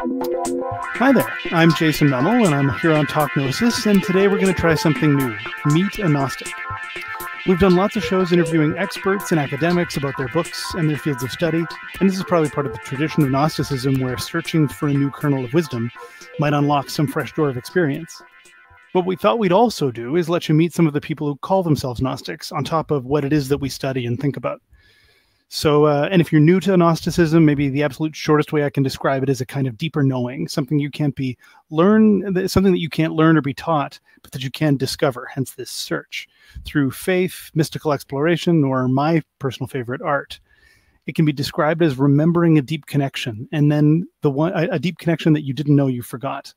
Hi there, I'm Jason Mummel, and I'm here on Talk Gnosis, and today we're going to try something new, Meet a Gnostic. We've done lots of shows interviewing experts and academics about their books and their fields of study, and this is probably part of the tradition of Gnosticism where searching for a new kernel of wisdom might unlock some fresh door of experience. What we thought we'd also do is let you meet some of the people who call themselves Gnostics on top of what it is that we study and think about. So, and if you're new to Gnosticism, maybe the absolute shortest way I can describe it is a kind of deeper knowing, something that you can't learn or be taught, but that you can discover, hence this search, through faith, mystical exploration, or my personal favorite, art. It can be described as remembering a deep connection, and then a deep connection that you didn't know you forgot.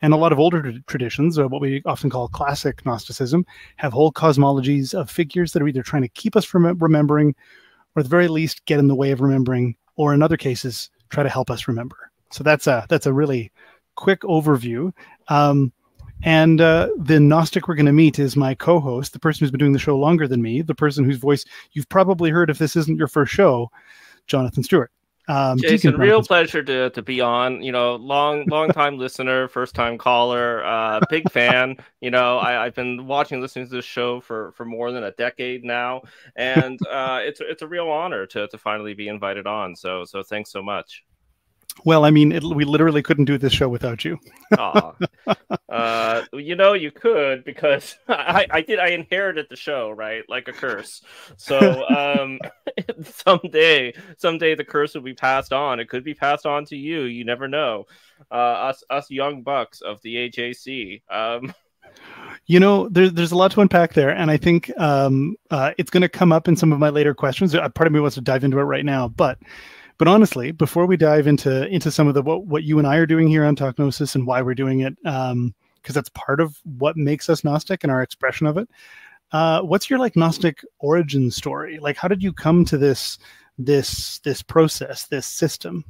And a lot of older traditions, or what we often call classic Gnosticism, have whole cosmologies of figures that are either trying to keep us from remembering, or at the very least get in the way of remembering, or in other cases, try to help us remember. So that's a really quick overview. The Gnostic we're going to meet is my co-host, the person who's been doing the show longer than me, the person whose voice you've probably heard if this isn't your first show, Jonathan Stewart. Jason, real pleasure to be on. You know, long time listener, first time caller, big fan. You know, I've been watching, listening to this show for more than a decade now, and it's a real honor to finally be invited on. So thanks so much. Well, I mean, we literally couldn't do this show without you. You know, you could, because I inherited the show, right? Like a curse. So someday the curse will be passed on. It could be passed on to you. You never know. Us young bucks of the AJC. You know, there's a lot to unpack there, and I think it's going to come up in some of my later questions. Part of me wants to dive into it right now, But honestly, before we dive into some of what you and I are doing here on Talk Gnosis and why we're doing it, because that's part of what makes us Gnostic and our expression of it, what's your Gnostic origin story? How did you come to this process, this system?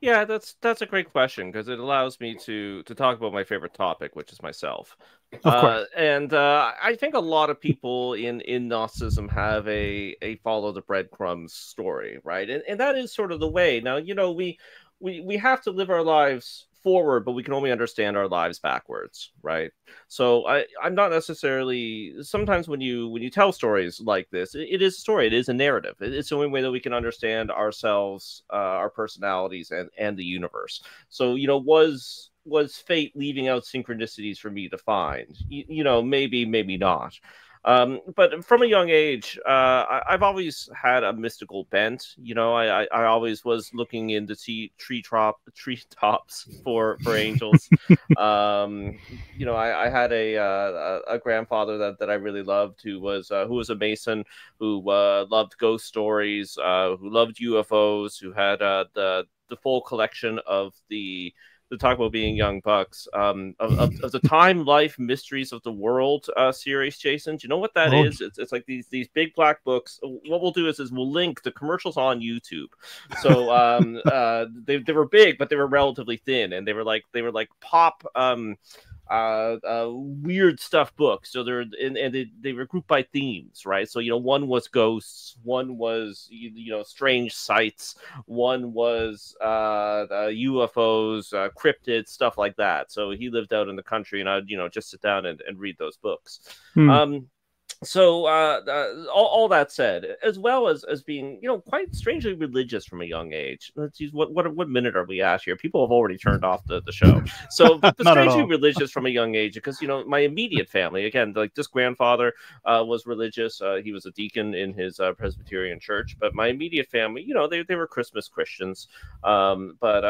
Yeah, that's a great question, because it allows me to talk about my favorite topic, which is myself. Of course. I think a lot of people in Gnosticism have a follow the breadcrumbs story, right? And that is sort of the way. Now, you know, we have to live our lives forward, but we can only understand our lives backwards, right? So I'm not necessarily, sometimes when you tell stories like this, it is a story, it is a narrative. It's the only way that we can understand ourselves, our personalities, and the universe. So, you know, was fate leaving out synchronicities for me to find? You know, maybe not. But from a young age, I've always had a mystical bent. You know, I always was looking into treetops for angels. You know, I had a grandfather that I really loved, who was a Mason, who loved ghost stories, who loved UFOs, who had the full collection of the talk about being young bucks, of the Time Life Mysteries of the World series, Jason. Do you know what that is? It's like these big black books. What we'll do is we'll link the commercials on YouTube. So they were big, but they were relatively thin, and they were like pop weird stuff books. So they were grouped by themes, right? So, you know, one was ghosts, one was you know strange sights, one was UFOs, cryptids, stuff like that. So he lived out in the country, and I'd, you know, just sit down and read those books. All that said, as well as being, you know, quite strangely religious from a young age. Let's use, what minute are we at here? People have already turned off the show. So strangely religious from a young age, because, you know, my immediate family, again, like this grandfather was religious. He was a deacon in his Presbyterian church, but my immediate family, you know, they were Christmas Christians. But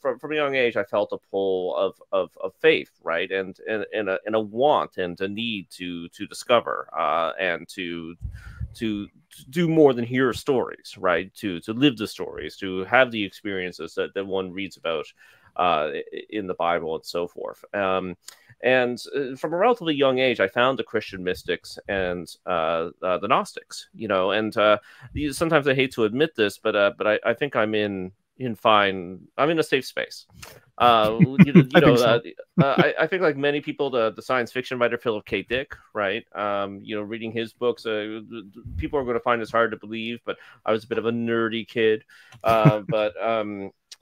from a young age, I felt a pull of faith, right? And a want and a need to discover, and to do more than hear stories, right? To live the stories, to have the experiences that one reads about in the Bible and so forth. And from a relatively young age, I found the Christian mystics and the Gnostics, you know. And sometimes I hate to admit this, but I think I'm in a safe space. I think, like many people, the science fiction writer Philip K. Dick, right? You know, reading his books, people are going to find it's hard to believe, but I was a bit of a nerdy kid.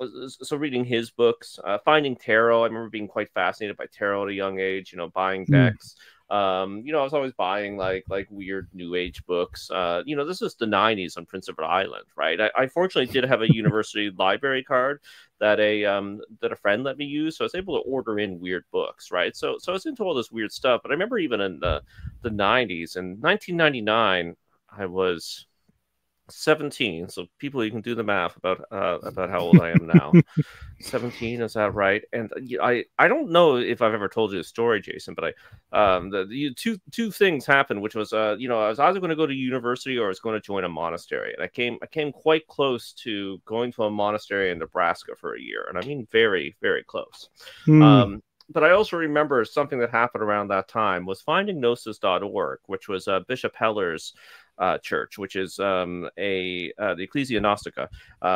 so reading his books, finding tarot. I remember being quite fascinated by tarot at a young age, you know, buying decks. You know, I was always buying like weird new age books. You know, this is the 90s on Prince Edward Island, right? I fortunately did have a university library card that a friend let me use, so I was able to order in weird books, right? So I was into all this weird stuff. But I remember even in the 90s, in 1999, I was 17, so people, you can do the math about how old I am now. 17, is that right? And I don't know if I've ever told you the story, Jason, but I the two things happened, which was you know, I was either going to go to university or I was going to join a monastery, and I came quite close to going to a monastery in Nebraska for a year, and I mean very, very close. But I also remember something that happened around that time was finding Gnosis.org, which was Bishop Heller's church, which is the Ecclesia Gnostica,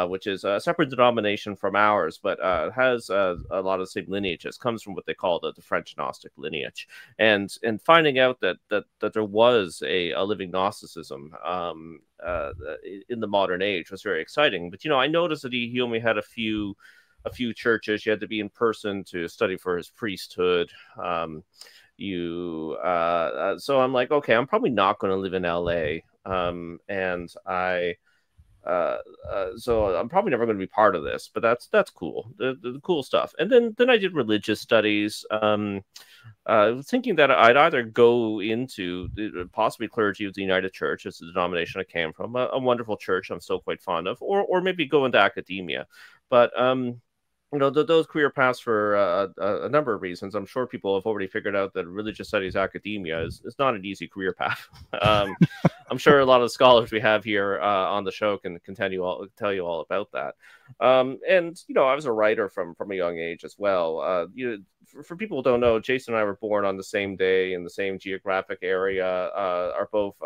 which is a separate denomination from ours, but has a lot of the same lineages. Comes from what they call the French Gnostic lineage, and finding out that there was a living Gnosticism in the modern age was very exciting. But you know, I noticed that he only had a few churches. You had to be in person to study for his priesthood. So I'm like, okay, I'm probably not going to live in LA. So I'm probably never going to be part of this, but that's cool. The cool stuff. And then I did religious studies, thinking that I'd either go into possibly clergy of the United Church, as the denomination I came from, a wonderful church I'm still quite fond of, or maybe go into academia. But, you know, those career paths for a number of reasons. I'm sure people have already figured out that religious studies academia is not an easy career path. I'm sure a lot of the scholars we have here on the show can tell you all about that. And, you know, I was a writer from a young age as well. You know, for people who don't know, Jason and I were born on the same day in the same geographic area, are both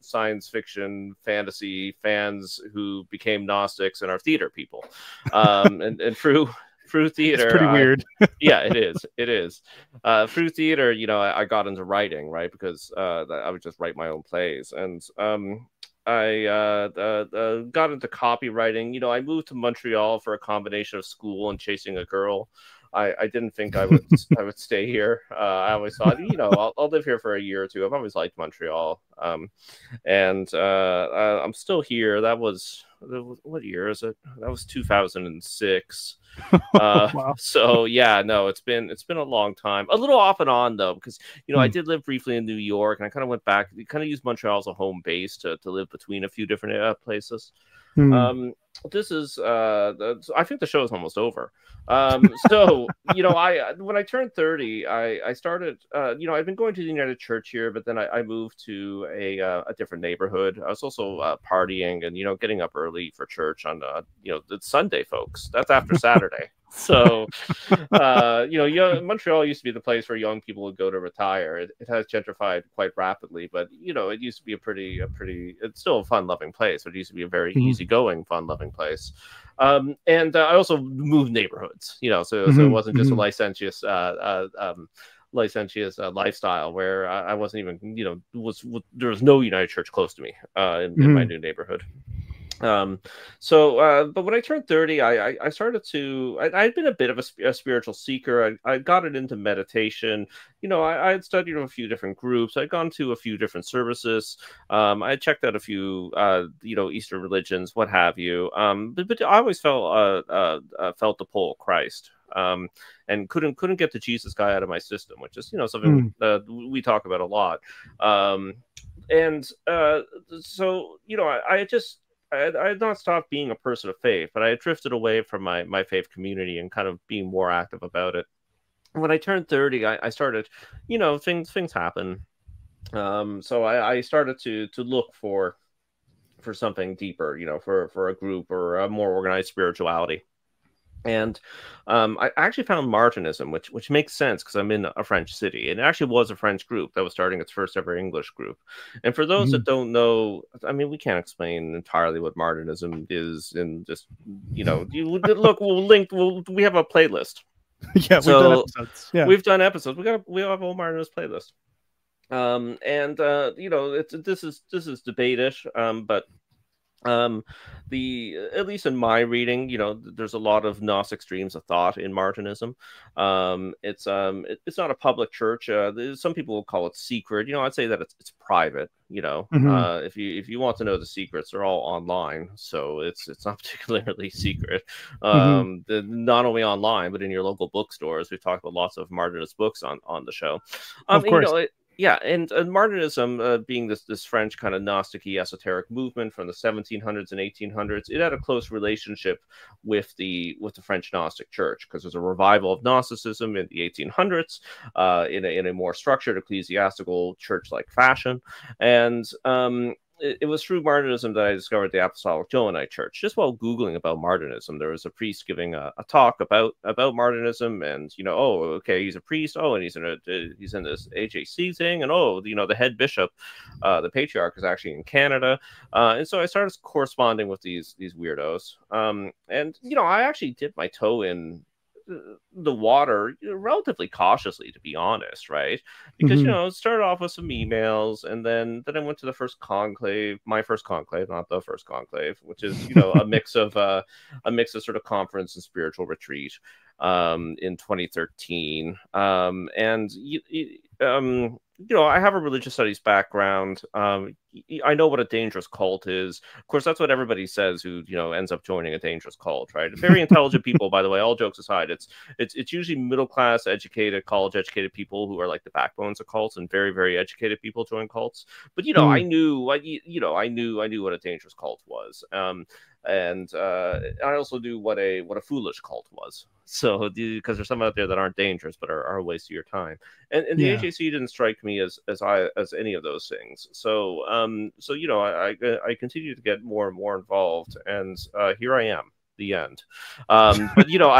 science fiction, fantasy fans who became Gnostics and are theater people. And through theater, it's pretty weird. Yeah, it is. Through theater, you know, I got into writing, right? Because I would just write my own plays. And I got into copywriting. You know, I moved to Montreal for a combination of school and chasing a girl. I didn't think I would stay here. I always thought, you know, I'll live here for a year or two. I've always liked Montreal, and I'm still here. That was, what year is it? That was 2006. Wow. So yeah, no, it's been a long time. A little off and on though, because you know, I did live briefly in New York, and I kind of went back. Kind of used Montreal as a home base to live between a few different places. This is I think the show is almost over. So you know, I when I turned 30, I started you know, I've been going to the United Church here, but then I moved to a different neighborhood. I was also partying and, you know, getting up early for church on you know, it's Sunday, folks. That's after Saturday. So you know, Montreal used to be the place where young people would go to retire. It has gentrified quite rapidly, but you know, it used to be a pretty it's still a fun-loving place, but it used to be a very easygoing, fun-loving place. And I also moved neighborhoods, you know, so it wasn't just a licentious lifestyle where I wasn't even, you know, there was no United Church close to me in my new neighborhood. But when I turned 30, I started to, I'd been a bit of a spiritual seeker. I got into meditation. You know, I had studied with a few different groups. I'd gone to a few different services. I checked out a few, you know, Eastern religions, what have you. But I always felt the pull of Christ. And couldn't get the Jesus guy out of my system, which is, you know, something we talk about a lot. So, you know, I had not stopped being a person of faith, but I had drifted away from my faith community and kind of being more active about it. When I turned 30, I started, you know, things happen. So I started to look for something deeper, you know, for a group or a more organized spirituality. And I actually found Martinism, which makes sense because I'm in a French city. It actually was a French group that was starting its first ever English group. And for those that don't know, I mean, we can't explain entirely what Martinism is, and just, you know, look, we have a playlist. Yeah, we've done episodes. We have old Martinism playlist. You know, this is debate-ish, but At least in my reading, you know, there's a lot of Gnostic streams of thought in Martinism. It's not a public church. Some people will call it secret. You know, I'd say that it's private. You know, mm-hmm. If you want to know the secrets, they're all online, so it's not particularly secret. Mm-hmm. Not only online, but in your local bookstores. We've talked about lots of Martinist books on the show. Of course. You know, and Martinism, being this French kind of Gnostic-y esoteric movement from the 1700s and 1800s, it had a close relationship with the French Gnostic Church, because there's a revival of Gnosticism in the 1800s in a more structured ecclesiastical church-like fashion, and it was through Martinism that I discovered the Apostolic Johannite Church. Just while Googling about Martinism, there was a priest giving a talk about Martinism, and, you know, oh, okay, he's a priest, oh, and he's in this AJC thing, and, oh, you know, the head bishop, the patriarch, is actually in Canada. And so I started corresponding with these weirdos. And, you know, I actually dipped my toe in the water relatively cautiously, to be honest, right? Because mm-hmm. you know, it started off with some emails, and then I went to the first conclave, my first conclave, not the first conclave, which is, you know, a mix of sort of conference and spiritual retreat in 2013. You know, I have a religious studies background. I know what a dangerous cult is. Of course, that's what everybody says who, you know, ends up joining a dangerous cult, right? Very intelligent people, by the way, all jokes aside. It's usually middle-class, educated, college-educated people who are like the backbones of cults, and very, very educated people join cults. But, you know, I knew what a dangerous cult was. And I also knew what a foolish cult was. So, because there's some out there that aren't dangerous but are a waste of your time, and the AJC didn't strike me as any of those things. So, so you know, I continue to get more and more involved, and here I am, the end. But you know,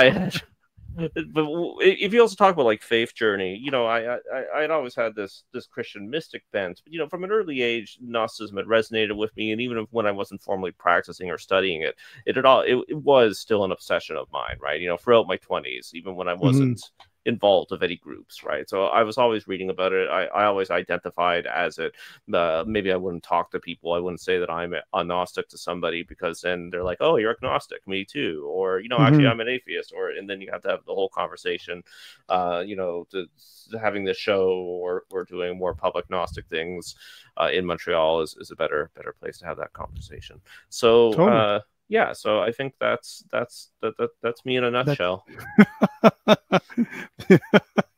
but if you also talk about like faith journey, you know, I'd always had this Christian mystic bent, but, you know, from an early age, Gnosticism had resonated with me, and even when I wasn't formally practicing or studying it, it was still an obsession of mine, right? You know, throughout my 20s, even when I wasn't involved of any groups, right? So I was always reading about it. I always identified as it. Maybe I wouldn't talk to people. I wouldn't say that I'm a Gnostic to somebody, because then they're like, oh, you're agnostic, me too. Or, you know, actually I'm an atheist. Or, and then you have to have the whole conversation, you know, to having this show or doing more public Gnostic things in Montreal is a better place to have that conversation. So, totally. Yeah, so I think that's me in a nutshell.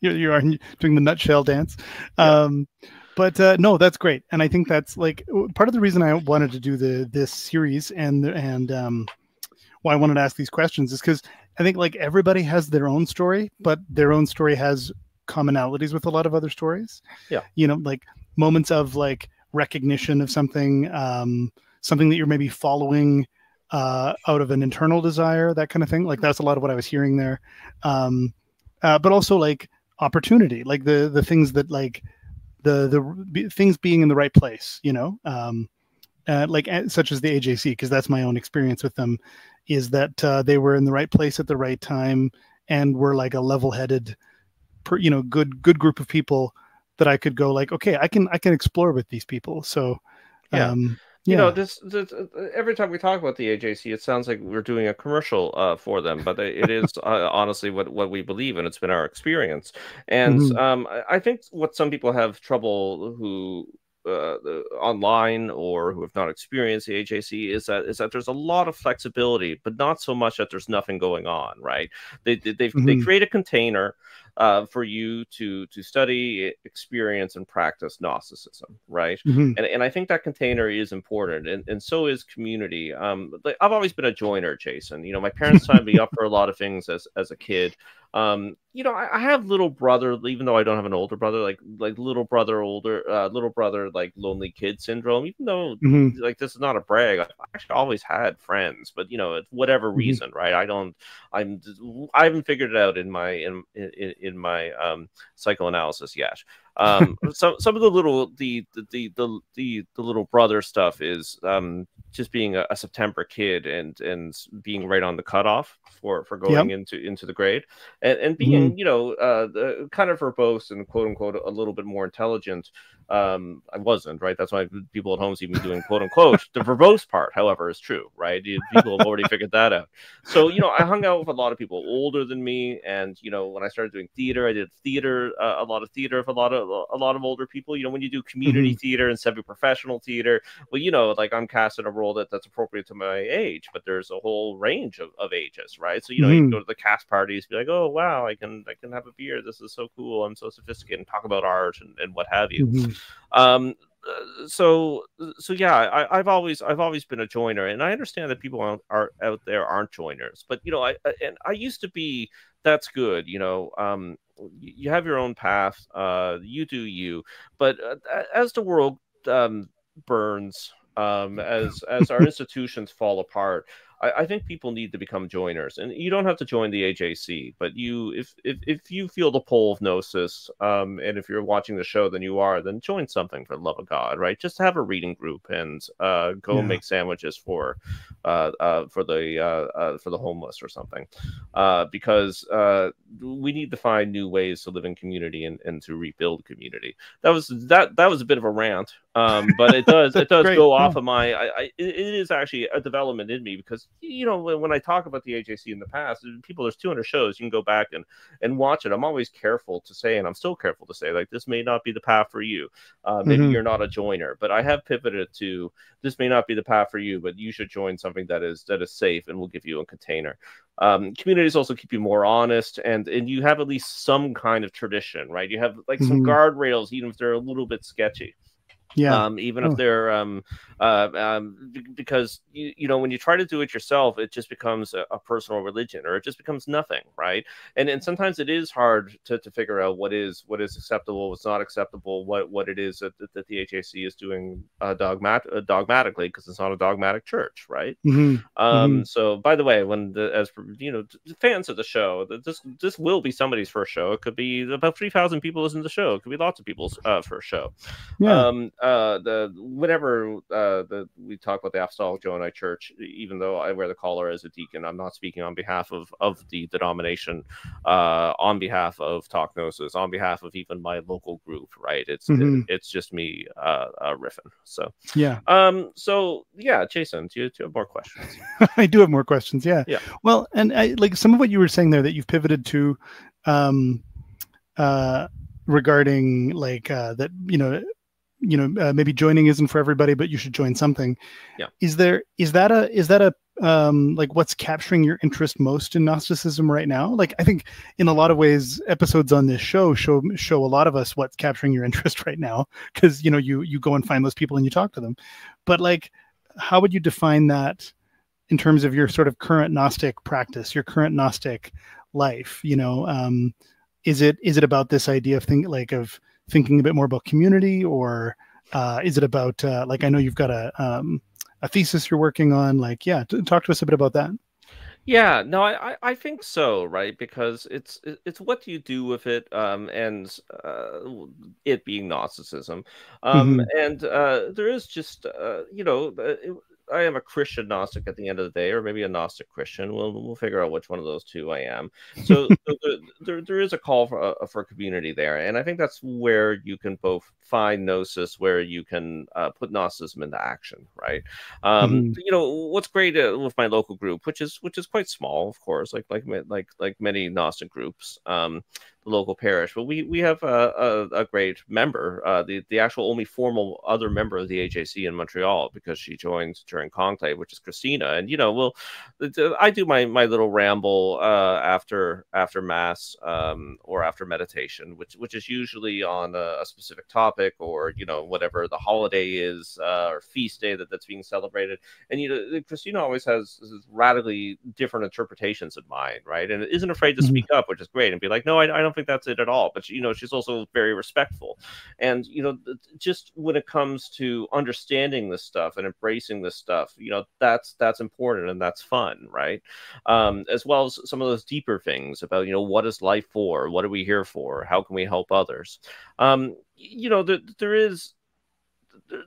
You are doing the nutshell dance. Yeah. But no, that's great. And I think that's like part of the reason I wanted to do this series and why I wanted to ask these questions is because I think like everybody has their own story, but their own story has commonalities with a lot of other stories. Yeah. You know, like moments of like recognition of something, something that you're maybe following out of an internal desire, that kind of thing. Like that's a lot of what I was hearing there. But also like opportunity, like the things that like the things being in the right place, you know, like such as the AJC, because that's my own experience with them, is that they were in the right place at the right time and were like a level-headed, you know, good group of people that I could go like, okay, I can explore with these people. So yeah. You know, this every time we talk about the AJC, it sounds like we're doing a commercial for them, but it is honestly what we believe, and it's been our experience. And I think what some people have trouble who online or who have not experienced the AJC is that there's a lot of flexibility, but not so much that there's nothing going on, right? They create a container for you to study, experience, and practice Gnosticism, right? And I think that container is important, and so is community. Like I've always been a joiner, Jason. You know, my parents signed me up for a lot of things as a kid. You know, I have little brother, even though I don't have an older brother, like little brother, like lonely kid syndrome. Even though like this is not a brag, I've actually always had friends, but you know, whatever reason, right? I haven't figured it out in my psychoanalysis yet. Some of the little the little brother stuff is just being a September kid and being right on the cutoff for going into the grade and being you know kind of verbose and quote unquote a little bit more intelligent. I wasn't, right? That's why people at home see me doing quote unquote the verbose part. However, is true, right? People have already figured that out. So you know, I hung out with a lot of people older than me, and you know, when I started doing theater, I did theater a lot of theater with a lot of older people. You know, when you do community theater and semi-professional theater, well, you know, like I'm cast in a role that's appropriate to my age, but there's a whole range of ages, right? So you know, you can go to the cast parties, be like, oh wow, I can have a beer. This is so cool. I'm so sophisticated. And talk about art and what have you. So yeah, I've always been a joiner, and I understand that people out there aren't joiners, but you know, I used to be. That's good, you know. You have your own path. You do you. But as the world burns, as our institutions fall apart, I think people need to become joiners, and you don't have to join the AJC. But you, if you feel the pull of Gnosis, and if you're watching the show, then you are. Then join something for the love of God, right? Just have a reading group and go make sandwiches for the homeless or something, because we need to find new ways to live in community and to rebuild community. That was a bit of a rant, but it does go off of my. It is actually a development in me because. You know, when I talk about the AJC in the past, people, there's 200 shows. You can go back and watch it. I'm always careful to say, and I'm still careful to say, like, this may not be the path for you. Maybe you're not a joiner, but I have pivoted to this may not be the path for you, but you should join something that is safe and will give you a container. Communities also keep you more honest, and you have at least some kind of tradition, right? You have like some guardrails, even if they're a little bit sketchy. Yeah. Even if they're because you know, when you try to do it yourself, it just becomes a personal religion, or it just becomes nothing, right? And sometimes it is hard to figure out what is acceptable, what's not acceptable, what it is that the HAC is doing dogmatically, because it's not a dogmatic church, right? So by the way, as you know, fans of the show, this will be somebody's first show. It could be about 3,000 people listen to the show. It could be lots of people's first show. Yeah. We talk about the Apostolic Johannite Church, even though I wear the collar as a deacon, I'm not speaking on behalf of the denomination, on behalf of Talk Gnosis, on behalf of even my local group, right? It's just me riffing. So yeah. Jason, do you have more questions? I do have more questions. Yeah. Yeah. Well, and I like some of what you were saying there that you've pivoted to, regarding like that you know, maybe joining isn't for everybody, but you should join something. Yeah. Is that like what's capturing your interest most in Gnosticism right now? Like, I think in a lot of ways, episodes on this show show a lot of us what's capturing your interest right now. 'Cause you know, you go and find those people and you talk to them, but like, how would you define that in terms of your sort of current Gnostic practice, your current Gnostic life? You know, is it about this idea of thing, like of thinking a bit more about community, or is it about like, I know you've got a thesis you're working on, like, yeah, talk to us a bit about that. Yeah, no, I think so, right? Because it's what you do with it, and it being Gnosticism, and there is just you know. I am a Christian Gnostic at the end of the day, or maybe a Gnostic Christian. We'll figure out which one of those two I am. So there is a call for community there. And I think that's where you can both find Gnosis, where you can put Gnosticism into action, right? You know, what's great with my local group, which is quite small, of course, like many Gnostic groups, the local parish, but we have a great member, the actual only formal other member of the AJC in Montreal, because she joined during conclave, which is Christina. And you know, well, I do my little ramble after mass, or after meditation, which is usually on a specific topic, or you know, whatever the holiday is, or feast day that's being celebrated. And you know, Christina always has radically different interpretations in mind, right? And isn't afraid to speak up, which is great, and be like, no, I don't think that's it at all. But you know, she's also very respectful. And you know, just when it comes to understanding this stuff and embracing this stuff, you know, that's important, and that's fun, right? As well as some of those deeper things about, you know, what is life for? What are we here for? How can we help others? you know,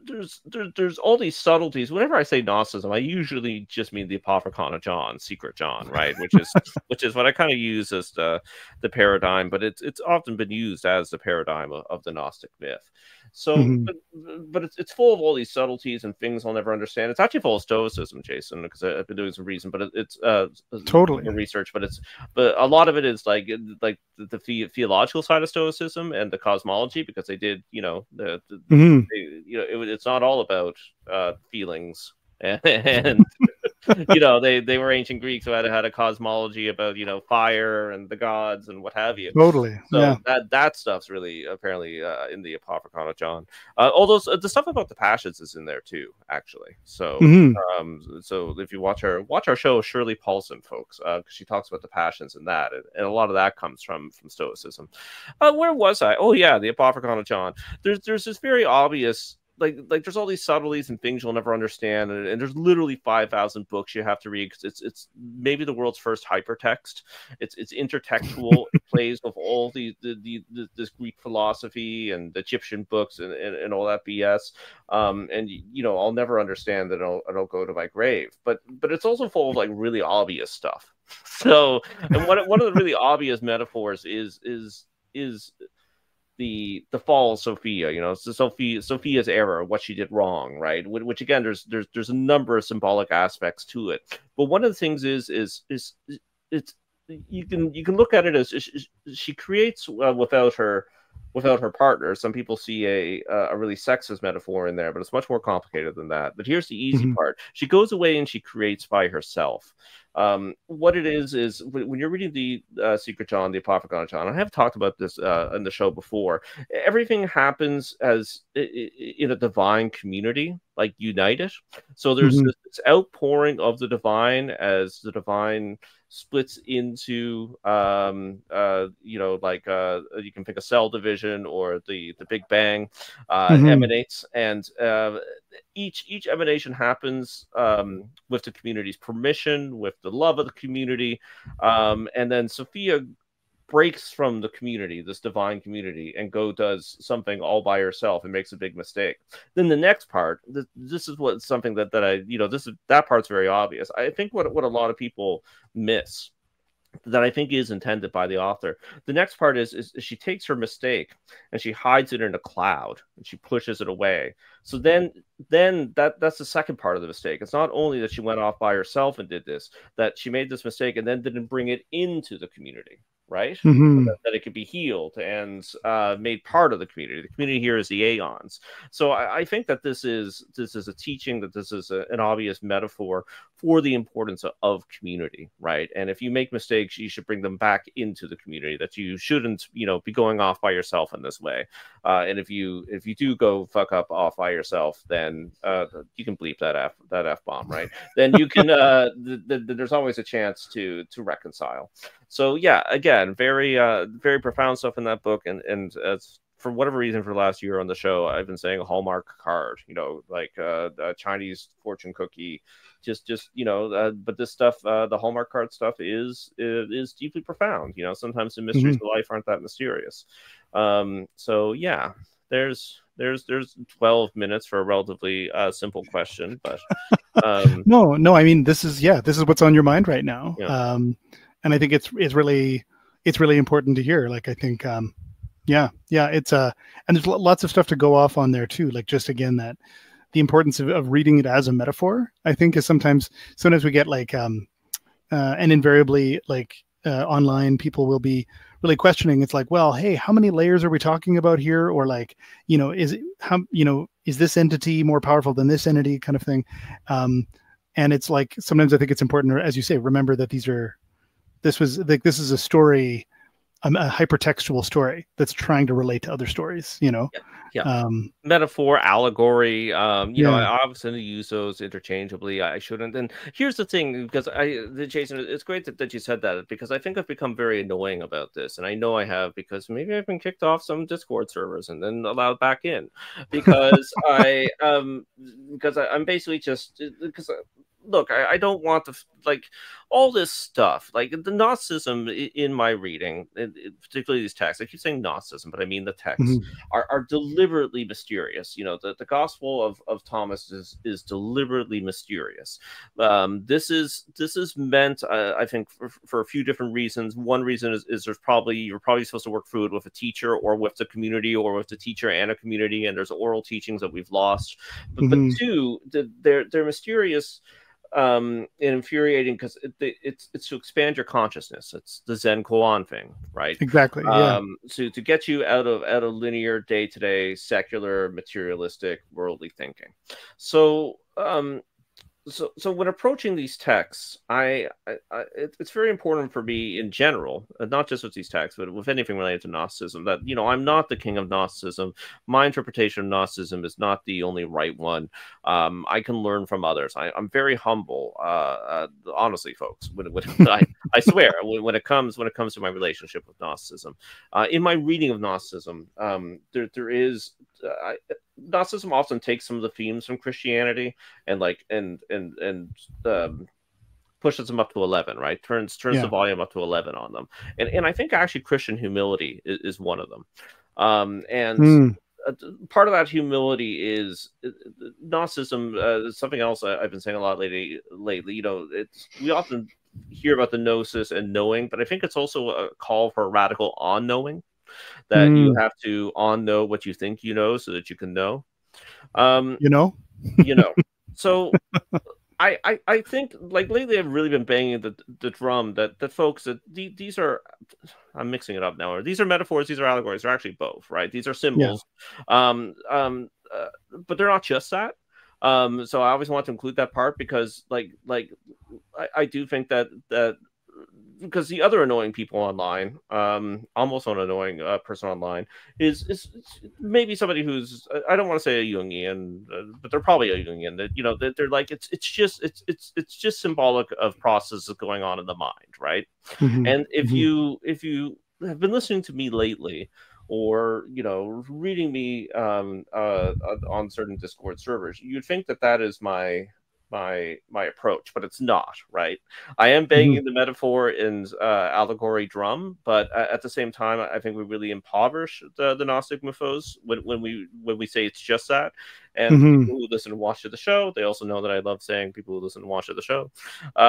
there's all these subtleties. Whenever I say Gnosticism, I usually just mean the Apocryphon of John, Secret John, right? Which is which is what I kind of use as the paradigm, but it's often been used as the paradigm of the Gnostic myth. So, but it's full of all these subtleties and things I'll never understand. It's actually full of Stoicism, Jason, because I've been doing some reason, but it's totally research. But a lot of it is like the theological side of Stoicism and the cosmology, because they did, you know, it's not all about feelings and you know, they were ancient Greeks who had a cosmology about, you know, fire and the gods and what have you. Totally. So yeah, that stuff's really apparently in the Apocryphon of John. Although the stuff about the passions is in there too, actually. So so if you watch our show, Shirley Paulson, folks, because she talks about the passions and that, and a lot of that comes from Stoicism. Where was I? Oh yeah, the Apocryphon of John. There's this very obvious. Like there's all these subtleties and things you'll never understand, and there's literally 5,000 books you have to read, because it's maybe the world's first hypertext. It's intertextual. It plays with all this Greek philosophy and Egyptian books and all that BS. And you know, I'll never understand that. I'll go to my grave. But it's also full of like really obvious stuff. So, and one of the really obvious metaphors is the fall of Sophia, you know, so Sophia's error, what she did wrong, right? Which again, there's a number of symbolic aspects to it, but one of the things is it's you can look at it as she creates without her partner. Some people see a really sexist metaphor in there, but it's much more complicated than that. But here's the easy part: she goes away and she creates by herself. What it is when you're reading the Secret John, the Apocryphon of John, I have talked about this on the show before, everything happens as in a divine community, like united. So there's this outpouring of the divine as the divine splits into, you know, like you can pick a cell division or the Big Bang emanates, and each emanation happens with the community's permission, with the love of the community, and then Sophia breaks from the community, this divine community, and does something all by herself and makes a big mistake. Then the next part, this is what something that I, you know, that part's very obvious. I think what a lot of people miss, that I think is intended by the author. The next part is she takes her mistake and she hides it in a cloud and she pushes it away. So then that's the second part of the mistake. It's not only that she went off by herself and did this, that she made this mistake and then didn't bring it into the community, right? So that it could be healed and made part of the community. The community here is the Aeons. So I think that this is a teaching, that this is an obvious metaphor for the importance of community, right? And if you make mistakes, you should bring them back into the community, that you shouldn't, you know, be going off by yourself in this way. And if you do go fuck up off by yourself, then you can bleep that F-bomb, right? Then you can, there's always a chance to reconcile. So yeah, again, very very profound stuff in that book, and for whatever reason, for the last year on the show, I've been saying a Hallmark card, you know, like a Chinese fortune cookie, just you know. But this stuff, the Hallmark card stuff, is deeply profound. You know, sometimes the mysteries of life aren't that mysterious. So yeah, there's 12 minutes for a relatively simple question, but no, I mean, this is what's on your mind right now. Yeah. And I think it's really important to hear. Like, I think, yeah, it's and there's lots of stuff to go off on there too. Like, just again, that the importance of reading it as a metaphor, I think, is sometimes we get like, and invariably, like online, people will be really questioning. It's like, well, hey, how many layers are we talking about here? Or like, you know, is this entity more powerful than this entity, kind of thing? And it's like, sometimes I think it's important, as you say, remember that this is a story, a hypertextual story that's trying to relate to other stories, you know. Yeah. Metaphor, allegory, you know, I obviously use those interchangeably. I shouldn't. And here's the thing, because Jason, it's great that you said that, because I think I've become very annoying about this, and I know I have, because maybe I've been kicked off some Discord servers and then allowed back in, because I'm basically just because look, I don't want to, like, all this stuff, like the Gnosticism in my reading, particularly these texts, I keep saying Gnosticism, but I mean the texts, are deliberately mysterious. You know, the Gospel of Thomas is deliberately mysterious. This is meant, I think, for a few different reasons. One reason is there's probably, you're probably supposed to work through it with a teacher or with the community or with the teacher and a community, and there's oral teachings that we've lost. But, but two, they're mysterious and infuriating because it's to expand your consciousness. It's the Zen koan thing, right? Exactly. Yeah. So to get you out of linear day-to-day secular materialistic worldly thinking. So so when approaching these texts, I it's very important for me in general, not just with these texts, but with anything related to Gnosticism, that, you know, I'm not the king of Gnosticism. My interpretation of Gnosticism is not the only right one. I can learn from others. I'm very humble, honestly, folks. When I swear, when it comes to my relationship with Gnosticism, in my reading of Gnosticism, there is. Gnosticism often takes some of the themes from Christianity and pushes them up to 11, right? Turns the volume up to 11 on them, and I think actually Christian humility is one of them. Part of that humility is Gnosticism. Something else I've been saying a lot lately. You know, we often hear about the gnosis and knowing, but I think it's also a call for a radical on-knowing. That you have to know what you think you know, so that you can know. So I think, like, lately I've really been banging the drum that the folks that these are, I'm mixing it up now. These are metaphors. These are allegories. They're actually both, right? These are symbols. Yeah. But they're not just that. So I always want to include that part because, I do think that. Because the other annoying people online, almost an annoying person online, is maybe somebody who's, I don't want to say a Jungian, but they're probably a Jungian. That, you know, that they're like, it's just symbolic of processes going on in the mind, right? And if you have been listening to me lately, or, you know, reading me on certain Discord servers, you'd think that is my approach, but it's not, right? I am banging the metaphor and allegory drum, but at the same time, I think we really impoverish the Gnostic mythos when we say it's just that. And people who listen and watch to the show, they also know that I love saying people who listen and watch to the show. They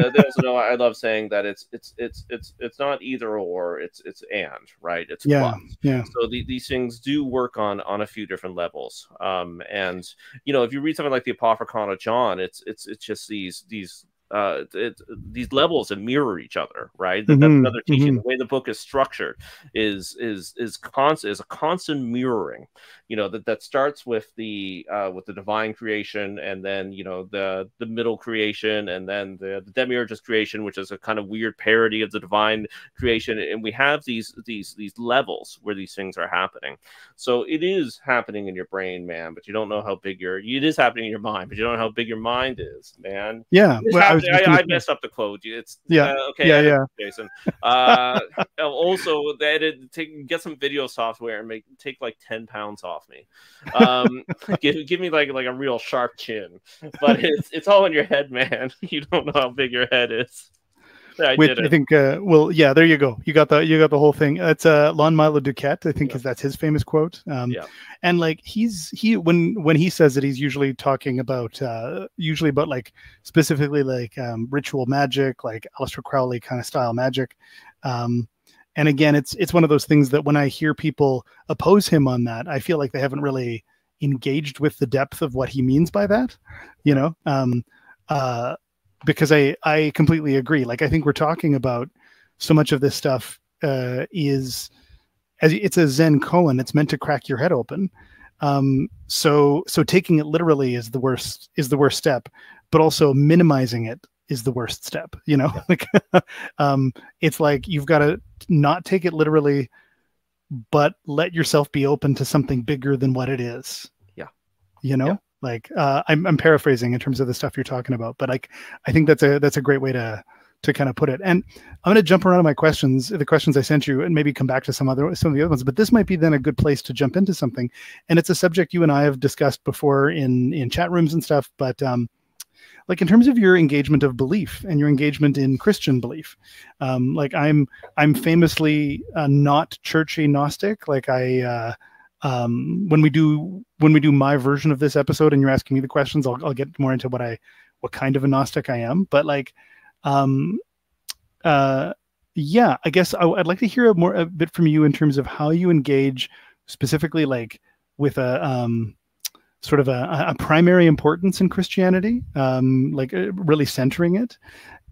also know I love saying that it's not either or, it's and, right? It's plus. Yeah. So these things do work on a few different levels. And, you know, if you read something like the Apocryphon of John, it's just these levels that mirror each other, right? That's another teaching. The way the book is structured is a constant mirroring. You know, that starts with the divine creation, and then, you know, the middle creation, and then the Demiurge's creation, which is a kind of weird parody of the divine creation. And we have these levels where these things are happening. So it is happening in your brain, man, but you don't know how big it is happening in your mind, but you don't know how big your mind is, man. Yeah. I messed up the quote. It's okay. Yeah, Jason. Also, they had to get some video software and take like 10 pounds off me. Give me like a real sharp chin. But it's all in your head, man. You don't know how big your head is. I think. Well, yeah. There you go. You got the whole thing. It's Lon Milo Duquette, I think, because that's his famous quote. And like when he says it, he's usually talking about like specifically like ritual magic, like Aleister Crowley kind of style magic. And again, it's one of those things that when I hear people oppose him on that, I feel like they haven't really engaged with the depth of what he means by that. You know. Because I completely agree. Like, I think we're talking about so much of this stuff it's a Zen koan. It's meant to crack your head open. So taking it literally is the worst step, but also minimizing it is the worst step. You know, like it's like you've got to not take it literally, but let yourself be open to something bigger than what it is. Yeah, you know. Yeah. Like I'm paraphrasing in terms of the stuff you're talking about, but like I think that's a great way to kind of put it. And I'm going to jump around on my questions, the questions I sent you, and maybe come back to some of the other ones. But this might be then a good place to jump into something, and it's a subject you and I have discussed before in chat rooms and stuff. But like in terms of your engagement of belief and your engagement in Christian belief, like I'm famously not churchy Gnostic. Like when we do my version of this episode and you're asking me the questions, I'll get more into what kind of a Gnostic I am. But like, yeah, I guess I'd like to hear a bit from you in terms of how you engage specifically, like with a primary importance in Christianity, like really centering it.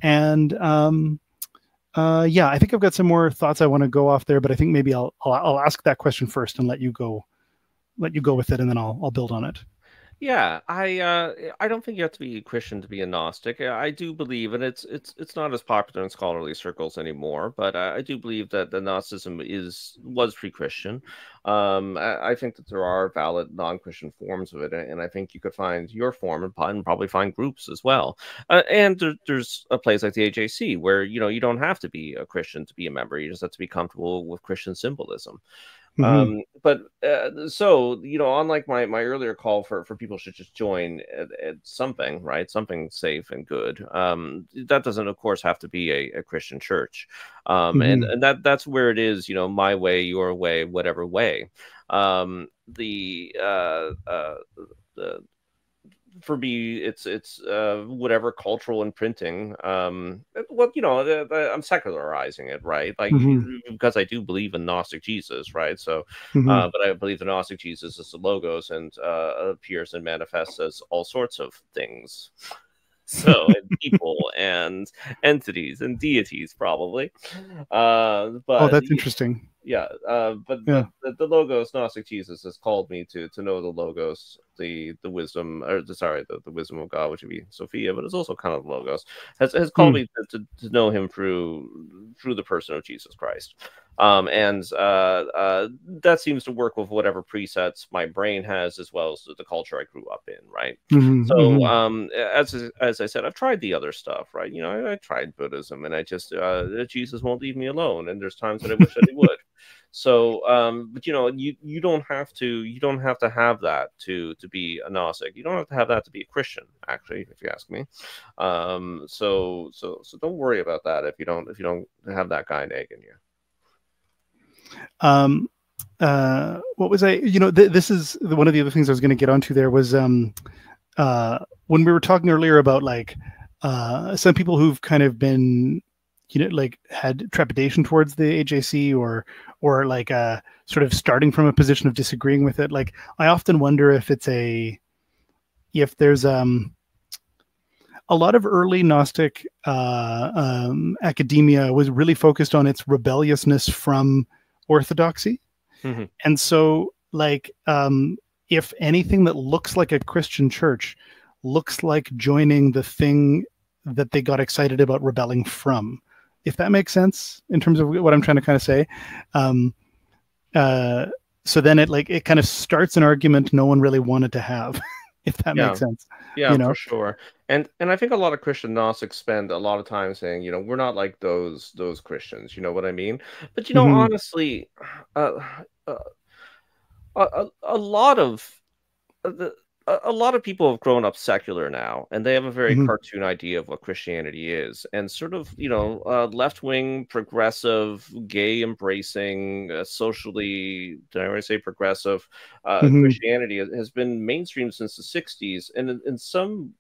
And yeah, I think I've got some more thoughts I want to go off there, but I think maybe I'll ask that question first and let you go with it, and then I'll build on it. Yeah, I don't think you have to be Christian to be a Gnostic. I do believe, and it's not as popular in scholarly circles anymore, but I do believe that the Gnosticism was pre-Christian. I think that there are valid non-Christian forms of it, and I think you could find your form and probably find groups as well. And there's a place like the AJC where you don't have to be a Christian to be a member. You just have to be comfortable with Christian symbolism. Mm-hmm. So unlike my earlier call for people should just join at something, right? Something safe and good. That doesn't, of course, have to be a Christian church. Mm-hmm. and that's where it is. My way, your way, whatever way. For me, it's whatever cultural imprinting. Well, I'm secularizing it, right? Like, mm-hmm. because I do believe in Gnostic Jesus, right? So, mm-hmm. But I believe the Gnostic Jesus is the logos and appears and manifests as all sorts of things. So, and people and entities and deities, probably. But oh, that's interesting. Yeah, but yeah. The logos, Gnostic Jesus, has called me to know the logos, the wisdom, the wisdom of God, which would be Sophia, but it's also kind of logos, has called me to know him through the person of Jesus Christ. That seems to work with whatever presets my brain has, as well as the culture I grew up in, right? Mm-hmm, so, mm-hmm. As I said, I've tried the other stuff, right? I tried Buddhism, and I just Jesus won't leave me alone, and there's times that I wish that he would. So, but you don't have to have that to be a Gnostic. You don't have to have that to be a Christian, actually, if you ask me. So don't worry about that if you don't have that kind of egg in you. What was I, this is one of the other things I was going to get onto there was, when we were talking earlier about like, some people who've kind of been, like had trepidation towards the AJC or like, sort of starting from a position of disagreeing with it. Like, I often wonder if there's a lot of early Gnostic, academia was really focused on its rebelliousness from orthodoxy. Mm-hmm. And so like if anything that looks like a Christian church looks like joining the thing that they got excited about rebelling from, if that makes sense in terms of what I'm trying to kind of say. So then it kind of starts an argument no one really wanted to have. If that makes sense. Yeah, for sure. And I think a lot of Christian Gnostics spend a lot of time saying, we're not like those Christians. You know what I mean? But, mm-hmm. honestly, a lot of people have grown up secular now, and they have a very mm-hmm. cartoon idea of what Christianity is, and sort of, left-wing, progressive, gay-embracing, socially, did I already say progressive, mm-hmm. Christianity has been mainstream since the 60s, and in some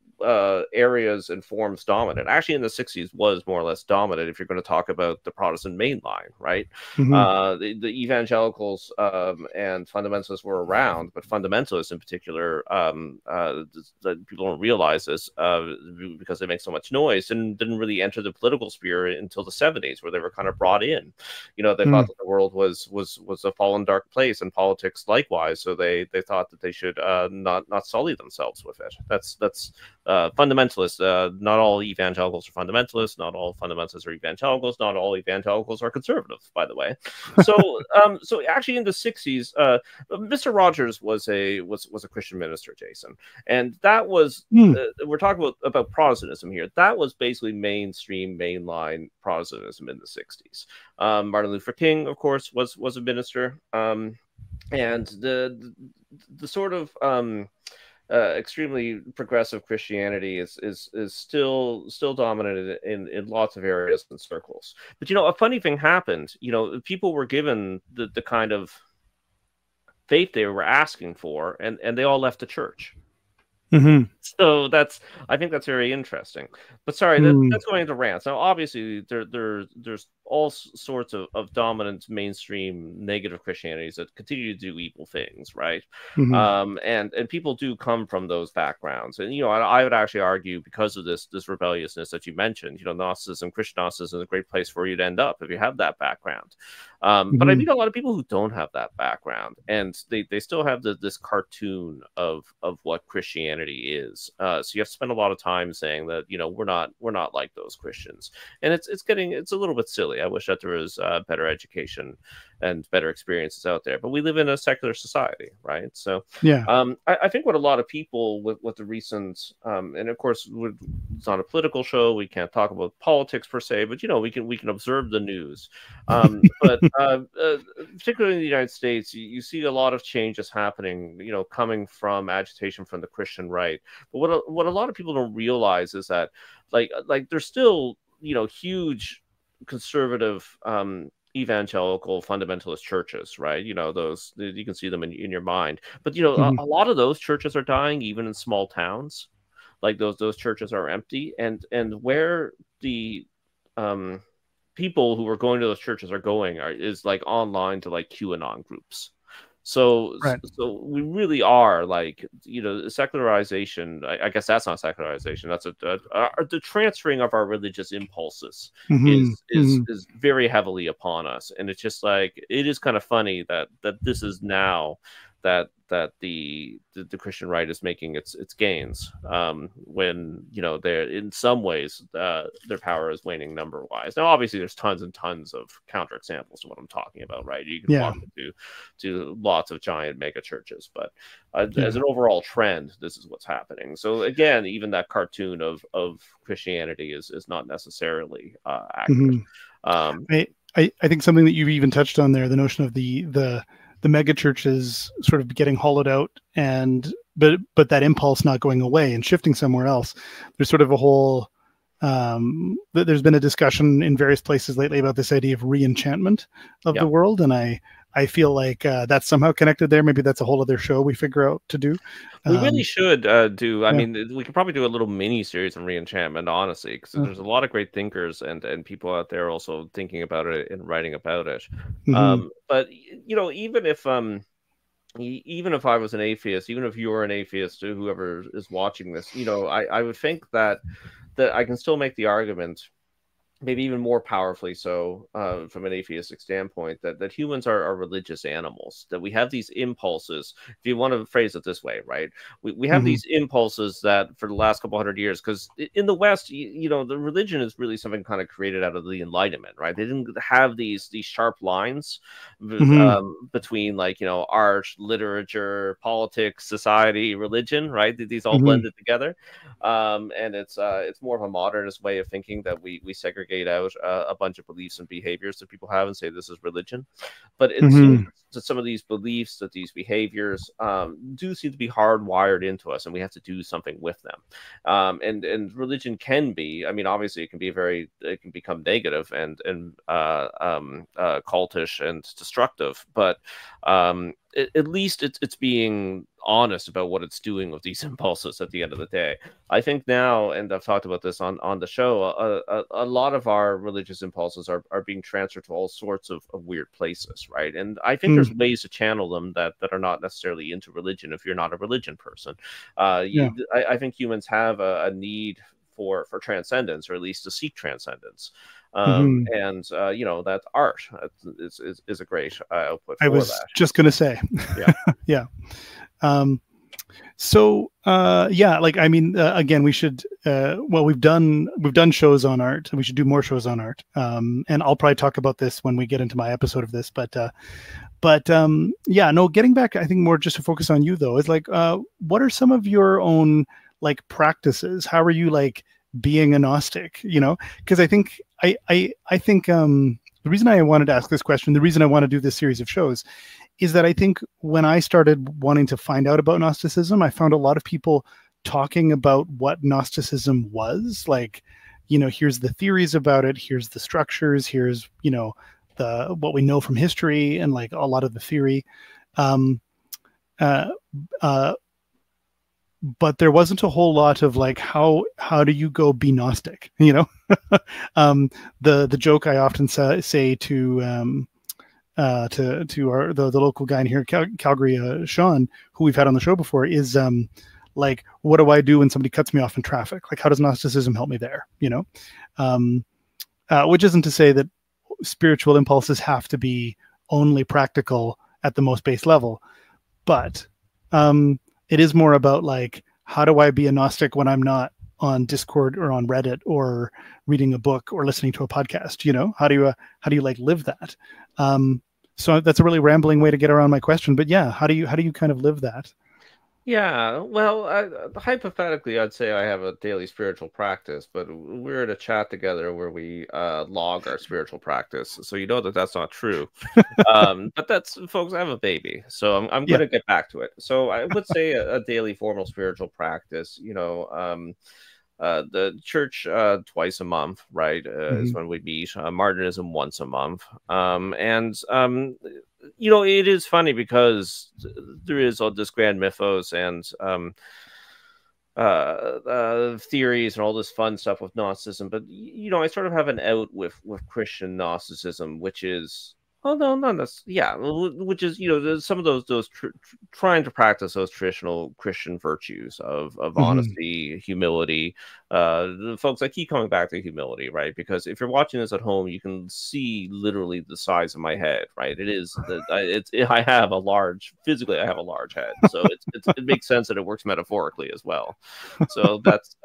areas and forms dominant. Actually, in the 60s was more or less dominant if you're going to talk about the Protestant mainline, right? Mm-hmm. The evangelicals and fundamentalists were around, but fundamentalists in particular, people don't realize this because they make so much noise, and didn't really enter the political sphere until the 70s, where they were kind of brought in. They mm-hmm. thought that the world was a fallen dark place, and politics likewise, so they thought that they should not sully themselves with it. That's fundamentalists. Not all evangelicals are fundamentalists. Not all fundamentalists are evangelicals. Not all evangelicals are conservatives, by the way. So, so actually, in the 60s, Mr. Rogers was a Christian minister, Jason, and that was we're talking about Protestantism here. That was basically mainstream, mainline Protestantism in the 60s. Martin Luther King, of course, was a minister, and the sort of extremely progressive Christianity is still dominant in lots of areas and circles. But you know, a funny thing happened. You know, people were given the kind of faith they were asking for, and they all left the church. Mm-hmm. So that's, I think that's very interesting. But sorry, that's going into rants. Now, obviously, there's all sorts of dominant mainstream negative Christianities that continue to do evil things, right? Mm-hmm. And people do come from those backgrounds. And, you know, I would actually argue, because of this rebelliousness that you mentioned, you know, Gnosticism, Christian Gnosticism is a great place for you to end up if you have that background. But I meet a lot of people who don't have that background, and they still have this cartoon of what Christianity is. So you have to spend a lot of time saying that, you know, we're not like those Christians, and it's a little bit silly. I wish that there was better education and better experiences out there, but we live in a secular society, right? So yeah, I think what a lot of people with the recent, and of course it's not a political show, we can't talk about politics per se, but you know, we can observe the news, but particularly in the United States, you see a lot of changes happening, you know, coming from agitation from the Christian right. But what a lot of people don't realize is that like there's still, you know, huge conservative evangelical fundamentalist churches, right? You know, those, you can see them in your mind. But you know, a lot of those churches are dying, even in small towns. Like those churches are empty, and where the people who are going to those churches are going is like online to like QAnon groups. So, right. So we really are, like, you know, secularization. I guess that's not secularization. That's the transferring of our religious impulses is very heavily upon us, and it's just like, it is kind of funny that this is now that the Christian right is making its gains, when, you know, they're in some ways their power is waning number wise. Now, obviously, there's tons and tons of counterexamples to what I'm talking about, right? You can walk into lots of giant mega churches, but as an overall trend, this is what's happening. So again, even that cartoon of Christianity is not necessarily accurate. I think something that you've even touched on there, the notion of the mega churches sort of getting hollowed out, but that impulse not going away and shifting somewhere else. There's sort of a whole, there's been a discussion in various places lately about this idea of re-enchantment of the world. And I feel like that's somehow connected there. Maybe that's a whole other show we figure out to do. We really should do. I mean, we could probably do a little mini series on re-enchantment, honestly, because there's a lot of great thinkers and people out there also thinking about it and writing about it. But you know, even if I was an atheist, even if you're an atheist, whoever is watching this, you know, I would think that I can still make the argument, maybe even more powerfully so, from an atheistic standpoint, that humans are religious animals, that we have these impulses, if you want to phrase it this way, right? We have these impulses that for the last couple hundred years, because in the West, you know, the religion is really something kind of created out of the Enlightenment, right? They didn't have these sharp lines between, like, you know, art, literature, politics, society, religion, right? These all blended together. And it's more of a modernist way of thinking that we segregate out a bunch of beliefs and behaviors that people have and say this is religion. But it seems that some of these beliefs, that these behaviors do seem to be hardwired into us, and we have to do something with them. And religion can be, I mean, obviously it can be it can become negative and cultish and destructive, but at least it's being honest about what it's doing with these impulses at the end of the day. I think now, and I've talked about this on the show, a lot of our religious impulses are being transferred to all sorts of weird places, right? And I think there's ways to channel them that are not necessarily into religion if you're not a religion person. I think humans have a need for transcendence, or at least to seek transcendence. And you know, that art is a great output for that. I was just going to say. Yeah. Yeah. So, like, I mean, again, we should, well, we've done shows on art, and we should do more shows on art. And I'll probably talk about this when we get into my episode of this, but yeah, no, getting back, I think more just to focus on you though, is like, what are some of your own, like, practices? How are you, like, being a Gnostic, you know? Because I think The reason I wanted to ask this question, the reason I want to do this series of shows, is that I think when I started wanting to find out about Gnosticism, I found a lot of people talking about what Gnosticism was. Like, you know, here's the theories about it, here's the structures, here's, you know, the what we know from history and like a lot of the theory. But there wasn't a whole lot of like, how do you go be Gnostic? You know, the joke I often say to our, the local guy in here, Calgary, Sean, who we've had on the show before, is like, what do I do when somebody cuts me off in traffic? Like, how does Gnosticism help me there? You know, which isn't to say that spiritual impulses have to be only practical at the most base level, but, it is more about like, how do I be a Gnostic when I'm not on Discord or on Reddit or reading a book or listening to a podcast? You know, how do you like live that? So that's a really rambling way to get around my question, but yeah, how do you kind of live that? Yeah, well, hypothetically, I'd say I have a daily spiritual practice, but we're in a chat together where we log our spiritual practice. So you know that that's not true. But that's, folks, I have a baby, so I'm going to get back to it. So I would say a daily formal spiritual practice, you know, the church twice a month, right, is when we meet, Martinism once a month. You know, it is funny because there is all this grand mythos and theories and all this fun stuff with Gnosticism. But, you know, I sort of have an out with Christian Gnosticism, which is, oh, no, not this. Yeah, which is, you know, some of those trying to practice those traditional Christian virtues of honesty, humility. Folks, I keep coming back to humility, right? Because if you're watching this at home, you can see literally the size of my head, right? It is that I have a large, physically, I have a large head, so it makes sense that it works metaphorically as well. So that's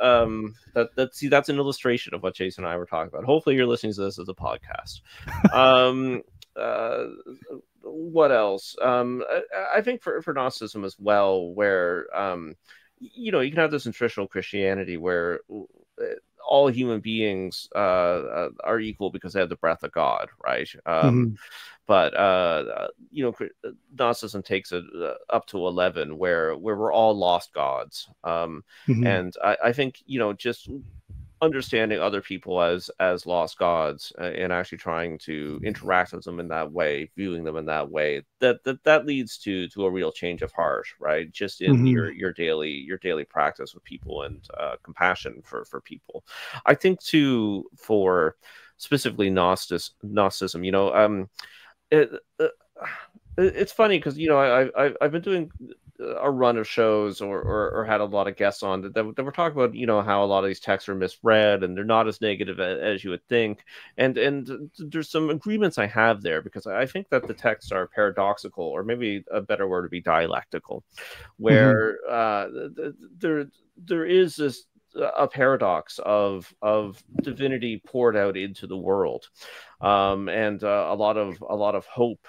see, that's an illustration of what Jason and I were talking about. Hopefully, you're listening to this as a podcast. What else? I think for Gnosticism as well, where you know, you can have this in traditional Christianity where all human beings are equal because they have the breath of God, right? But you know, Gnosticism takes it up to 11, where we're all lost gods. And I think, you know, just understanding other people as lost gods and actually trying to interact with them in that way, viewing them in that way, that leads to a real change of heart, right? Just in your daily practice with people and compassion for people. I think too, for specifically Gnosticism, you know, it's funny because, you know, I've been doing a run of shows or had a lot of guests on that we're talking about, you know, how a lot of these texts are misread and they're not as negative as you would think. And there's some agreements I have there because I think that the texts are paradoxical, or maybe a better word would be dialectical, where there is this a paradox of divinity poured out into the world, and a lot of hope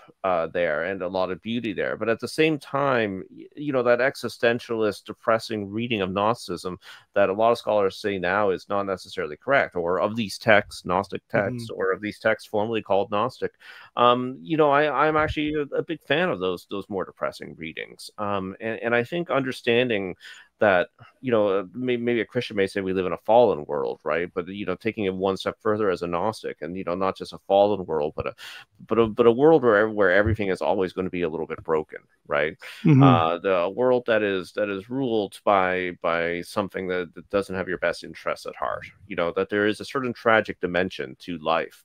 there and a lot of beauty there, but at the same time, you know, that existentialist depressing reading of Gnosticism that a lot of scholars say now is not necessarily correct, or of these texts, Gnostic texts, or of these texts formerly called Gnostic. You know, I'm actually a big fan of those more depressing readings, and I think understanding that, you know, maybe a Christian may say we live in a fallen world, right? But, you know, taking it one step further as a Gnostic, and, you know, not just a fallen world, but a world where everything is always going to be a little bit broken, right? The world that is ruled by something that doesn't have your best interests at heart. You know, that there is a certain tragic dimension to life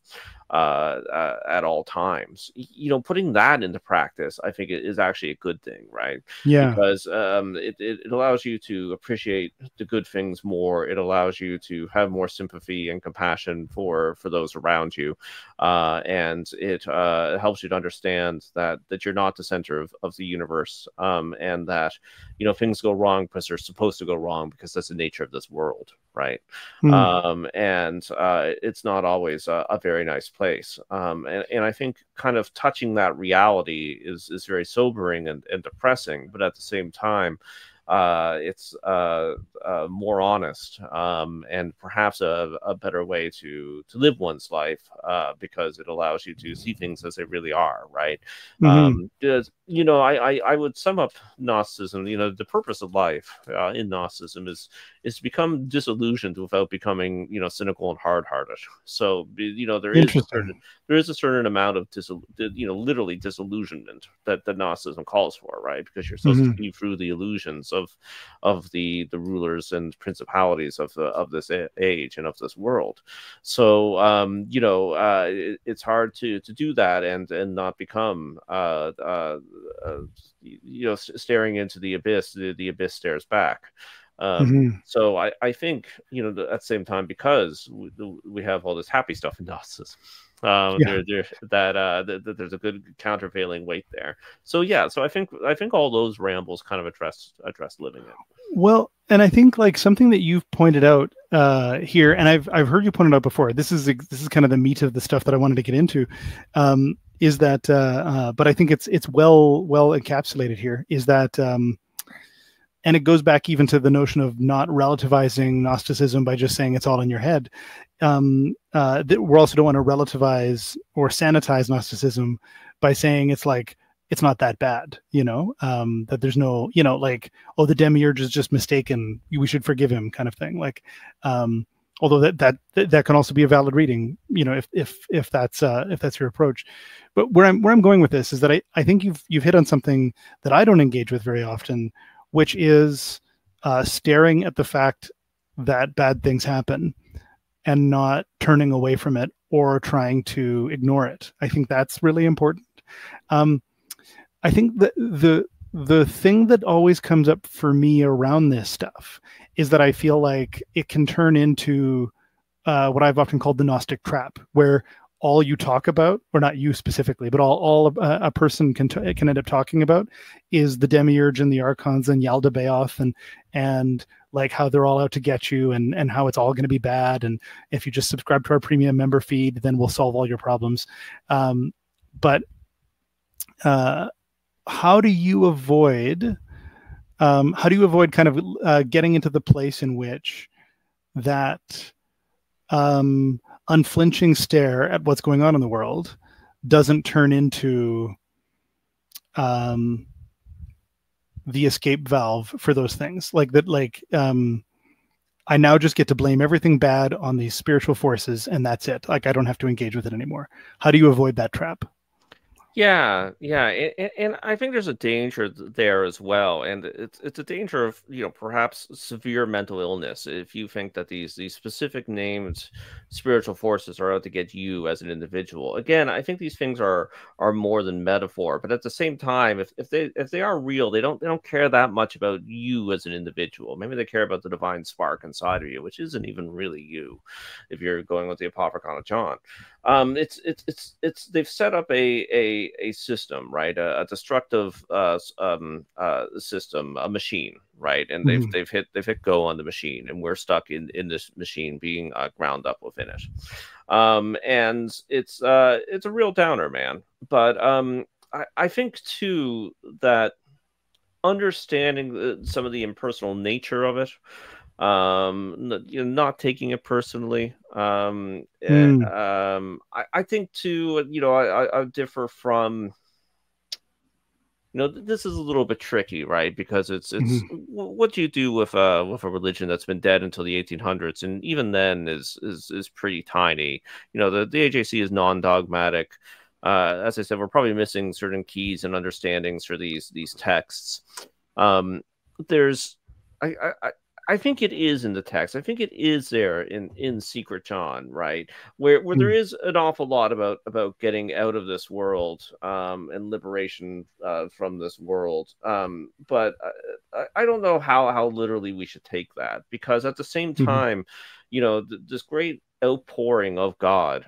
at all times. You know, putting that into practice, I think it is actually a good thing, right? Yeah, because it allows you to appreciate the good things more. It allows you to have more sympathy and compassion for those around you, and it helps you to understand that you're not the center of the universe, and that, you know, things go wrong because they're supposed to go wrong, because that's the nature of this world, right? It's not always a very nice place, and I think kind of touching that reality is very sobering and depressing, but at the same time, it's more honest, and perhaps a better way to live one's life, because it allows you to see things as they really are, right? You know, I would sum up Gnosticism, you know, the purpose of life in Gnosticism is to become disillusioned without becoming, you know, cynical and hard-hearted. So, you know, there is a certain amount of, you know, literally disillusionment that the Gnosticism calls for, right? Because you're supposed to see through the illusions of the rulers and principalities of this age and of this world. So, you know, it's hard to do that and not become, you know, staring into the abyss. The abyss stares back. So I think, you know, at the same time, because we have all this happy stuff in Gnosticism, there's a good countervailing weight there. So yeah, so I think all those rambles kind of address living it. Well, and I think like something that you've pointed out here, and I've heard you pointed out before. This is kind of the meat of the stuff that I wanted to get into. Is that but I think it's well encapsulated here, is that and it goes back even to the notion of not relativizing Gnosticism by just saying it's all in your head. We also don't want to relativize or sanitize Gnosticism by saying it's like, it's not that bad, you know, that there's no, you know, like, oh, the Demiurge is just mistaken, we should forgive him kind of thing. Like, although that can also be a valid reading, you know, if that's your approach. But where I'm going with this is that I think you've hit on something that I don't engage with very often, which is staring at the fact that bad things happen and not turning away from it or trying to ignore it. I think that's really important. I think that the thing that always comes up for me around this stuff is that I feel like it can turn into what I've often called the Gnostic trap, where all you talk about, or not you specifically, but all a person can end up talking about is the Demiurge and the Archons and Yaldabaoth and like how they're all out to get you and how it's all going to be bad. And if you just subscribe to our premium member feed, then we'll solve all your problems. But how do you avoid kind of getting into the place in which that unflinching stare at what's going on in the world doesn't turn into the escape valve for those things? Like that, like I now just get to blame everything bad on these spiritual forces and that's it. Like I don't have to engage with it anymore. How do you avoid that trap? Yeah, and I think there's a danger there as well, and it's a danger of, you know, perhaps severe mental illness if you think that these specific named spiritual forces are out to get you as an individual. Again, I think these things are more than metaphor, but at the same time, if they are real, they don't care that much about you as an individual. Maybe they care about the divine spark inside of you, which isn't even really you, if you're going with the Apocryphon of John. They've set up a system, right? A destructive system, a machine, right? And they've hit go on the machine, and we're stuck in this machine, being ground up within it. And it's a real downer, man. But I think too that understanding some of the impersonal nature of it, you know, not taking it personally, I think too, you know, I differ from, you know, this is a little bit tricky, right? Because it's what do you do with a religion that's been dead until the 1800s, and even then is pretty tiny. You know, the AJC is non-dogmatic. As I said, we're probably missing certain keys and understandings for these texts. I think it is in the text. I think it is there in Secret John, right? Where there is an awful lot about getting out of this world, and liberation from this world. But I don't know how literally we should take that, because at the same time, you know, this great outpouring of God,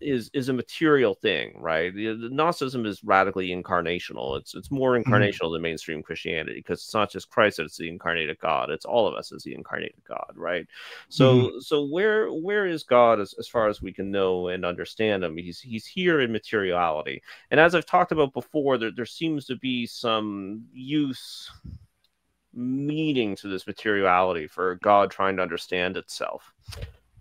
is a material thing, right? The Gnosticism is radically incarnational. It's more incarnational than mainstream Christianity, because it's not just Christ, it's the incarnated God. It's all of us as the incarnated God, right? So where is God as far as we can know and understand him? He's here in materiality. And as I've talked about before, there seems to be some use meaning to this materiality, for God trying to understand itself.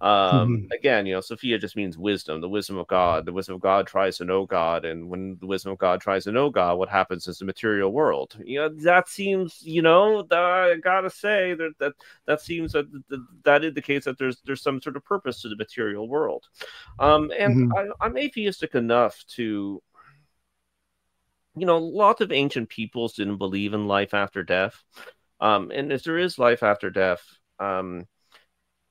Again, you know, Sophia just means wisdom, the wisdom of God. The wisdom of God tries to know God, and when the wisdom of God tries to know God, what happens is the material world. You know, that seems, you know, I gotta say that that seems that that indicates that there's some sort of purpose to the material world. And I'm atheistic enough to, you know, lots of ancient peoples didn't believe in life after death, and if there is life after death,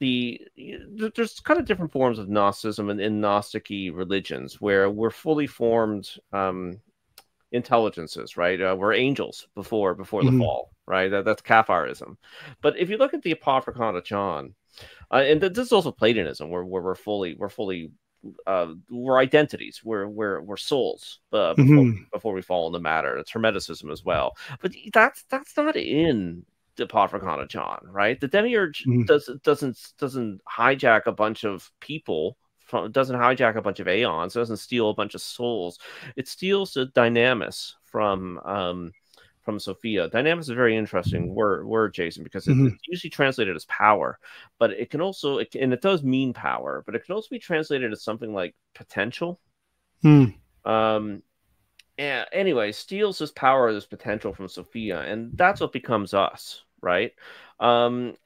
there's kind of different forms of Gnosticism and Gnostic-y religions where we're fully formed intelligences, right? We're angels before the fall, right? That's Catholicism. But if you look at the Apocryphon of John, and this is also Platonism, where we're identities, we're souls before we fall into matter. It's Hermeticism as well, but that's not in the Apocryphon of John, right? The Demiurge doesn't hijack a bunch of people, doesn't hijack a bunch of Aeons, doesn't steal a bunch of souls. It steals the Dynamis from Sophia. Dynamis is a very interesting word, Jason, because it's usually translated as power, but it can also, and it does mean power, but it can also be translated as something like potential. Anyway, steals this power, this potential from Sophia, and that's what becomes us, right? And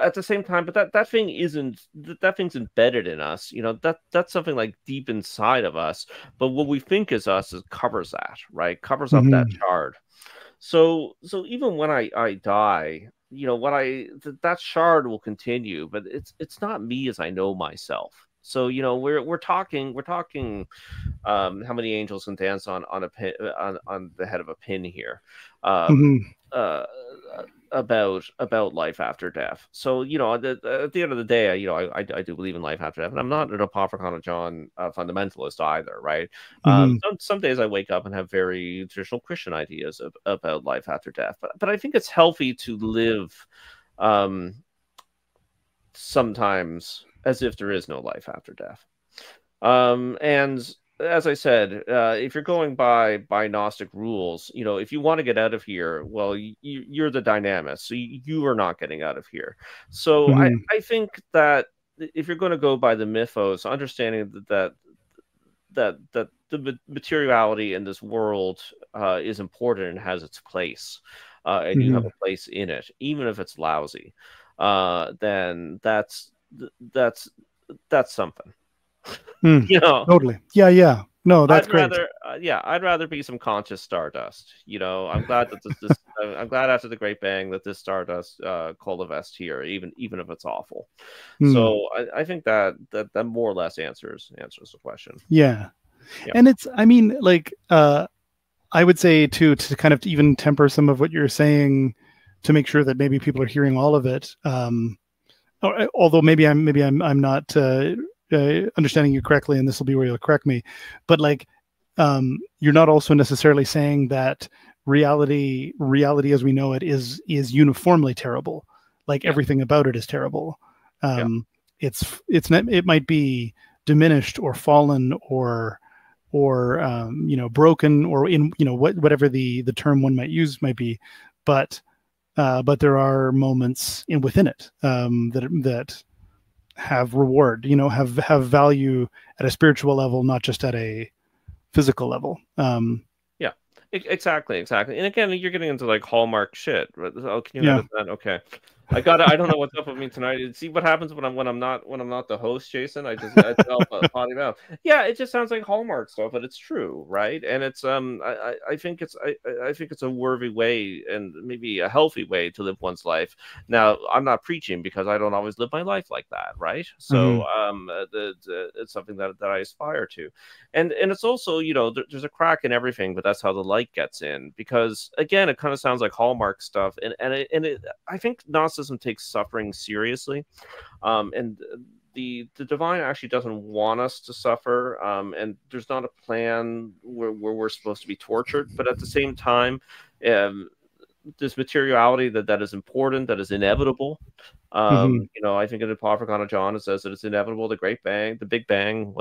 at the same time, but that thing isn't, that thing's embedded in us, you know, that's something like deep inside of us, but what we think is us is covers that, right? Covers up that shard. So even when I die, you know, that shard will continue, but it's not me as I know myself. So, you know, we're talking how many angels can dance on the head of a pin here, about life after death. So, you know, at the end of the day, you know, I do believe in life after death, and I'm not an Apocryphon of John fundamentalist either, right? Some days I wake up and have very traditional Christian ideas about life after death, but I think it's healthy to live sometimes as if there is no life after death. And as I said, if you're going by Gnostic rules, you know, if you want to get out of here, well, you're the Dynamis, so you are not getting out of here. So I think that if you're going to go by the mythos, understanding that the materiality in this world is important and has its place, and you have a place in it, even if it's lousy, then that's something. You know, totally. Yeah No, that's great. I'd rather be some conscious stardust. You know, I'm glad that I'm glad after the Great Bang that this stardust coalesced here, even if it's awful. So I think that more or less answers the question. Yeah. And it's, I mean, like, I would say to kind of even temper some of what you're saying, to make sure that maybe people are hearing all of it, although maybe I'm not understanding you correctly, and this will be where you'll correct me, but like, you're not also necessarily saying that reality as we know it is uniformly terrible. Like, everything about it is terrible. It might be diminished or fallen or you know, broken, or in, you know, whatever the term one might use might be, but there are moments within it that have reward, you know, have value at a spiritual level, not just at a physical level. Exactly. And again, you're getting into like Hallmark shit. Oh, can you edit that? Okay. I don't know what's up with me tonight. See what happens when I'm not the host, Jason. I potty mouth. Yeah, it just sounds like Hallmark stuff, but it's true, right? And it's I think it's a worthy way, and maybe a healthy way, to live one's life. Now, I'm not preaching, because I don't always live my life like that, right? So it's something that I aspire to, and it's also, you know, there's a crack in everything, but that's how the light gets in, because again, it kind of sounds like Hallmark stuff, and I think Gnosticism takes suffering seriously, and the divine actually doesn't want us to suffer, and there's not a plan where we're supposed to be tortured, but at the same time, this materiality that is important, that is inevitable. You know, I think in the Apocryphon of John, it says that it's inevitable. The Big Bang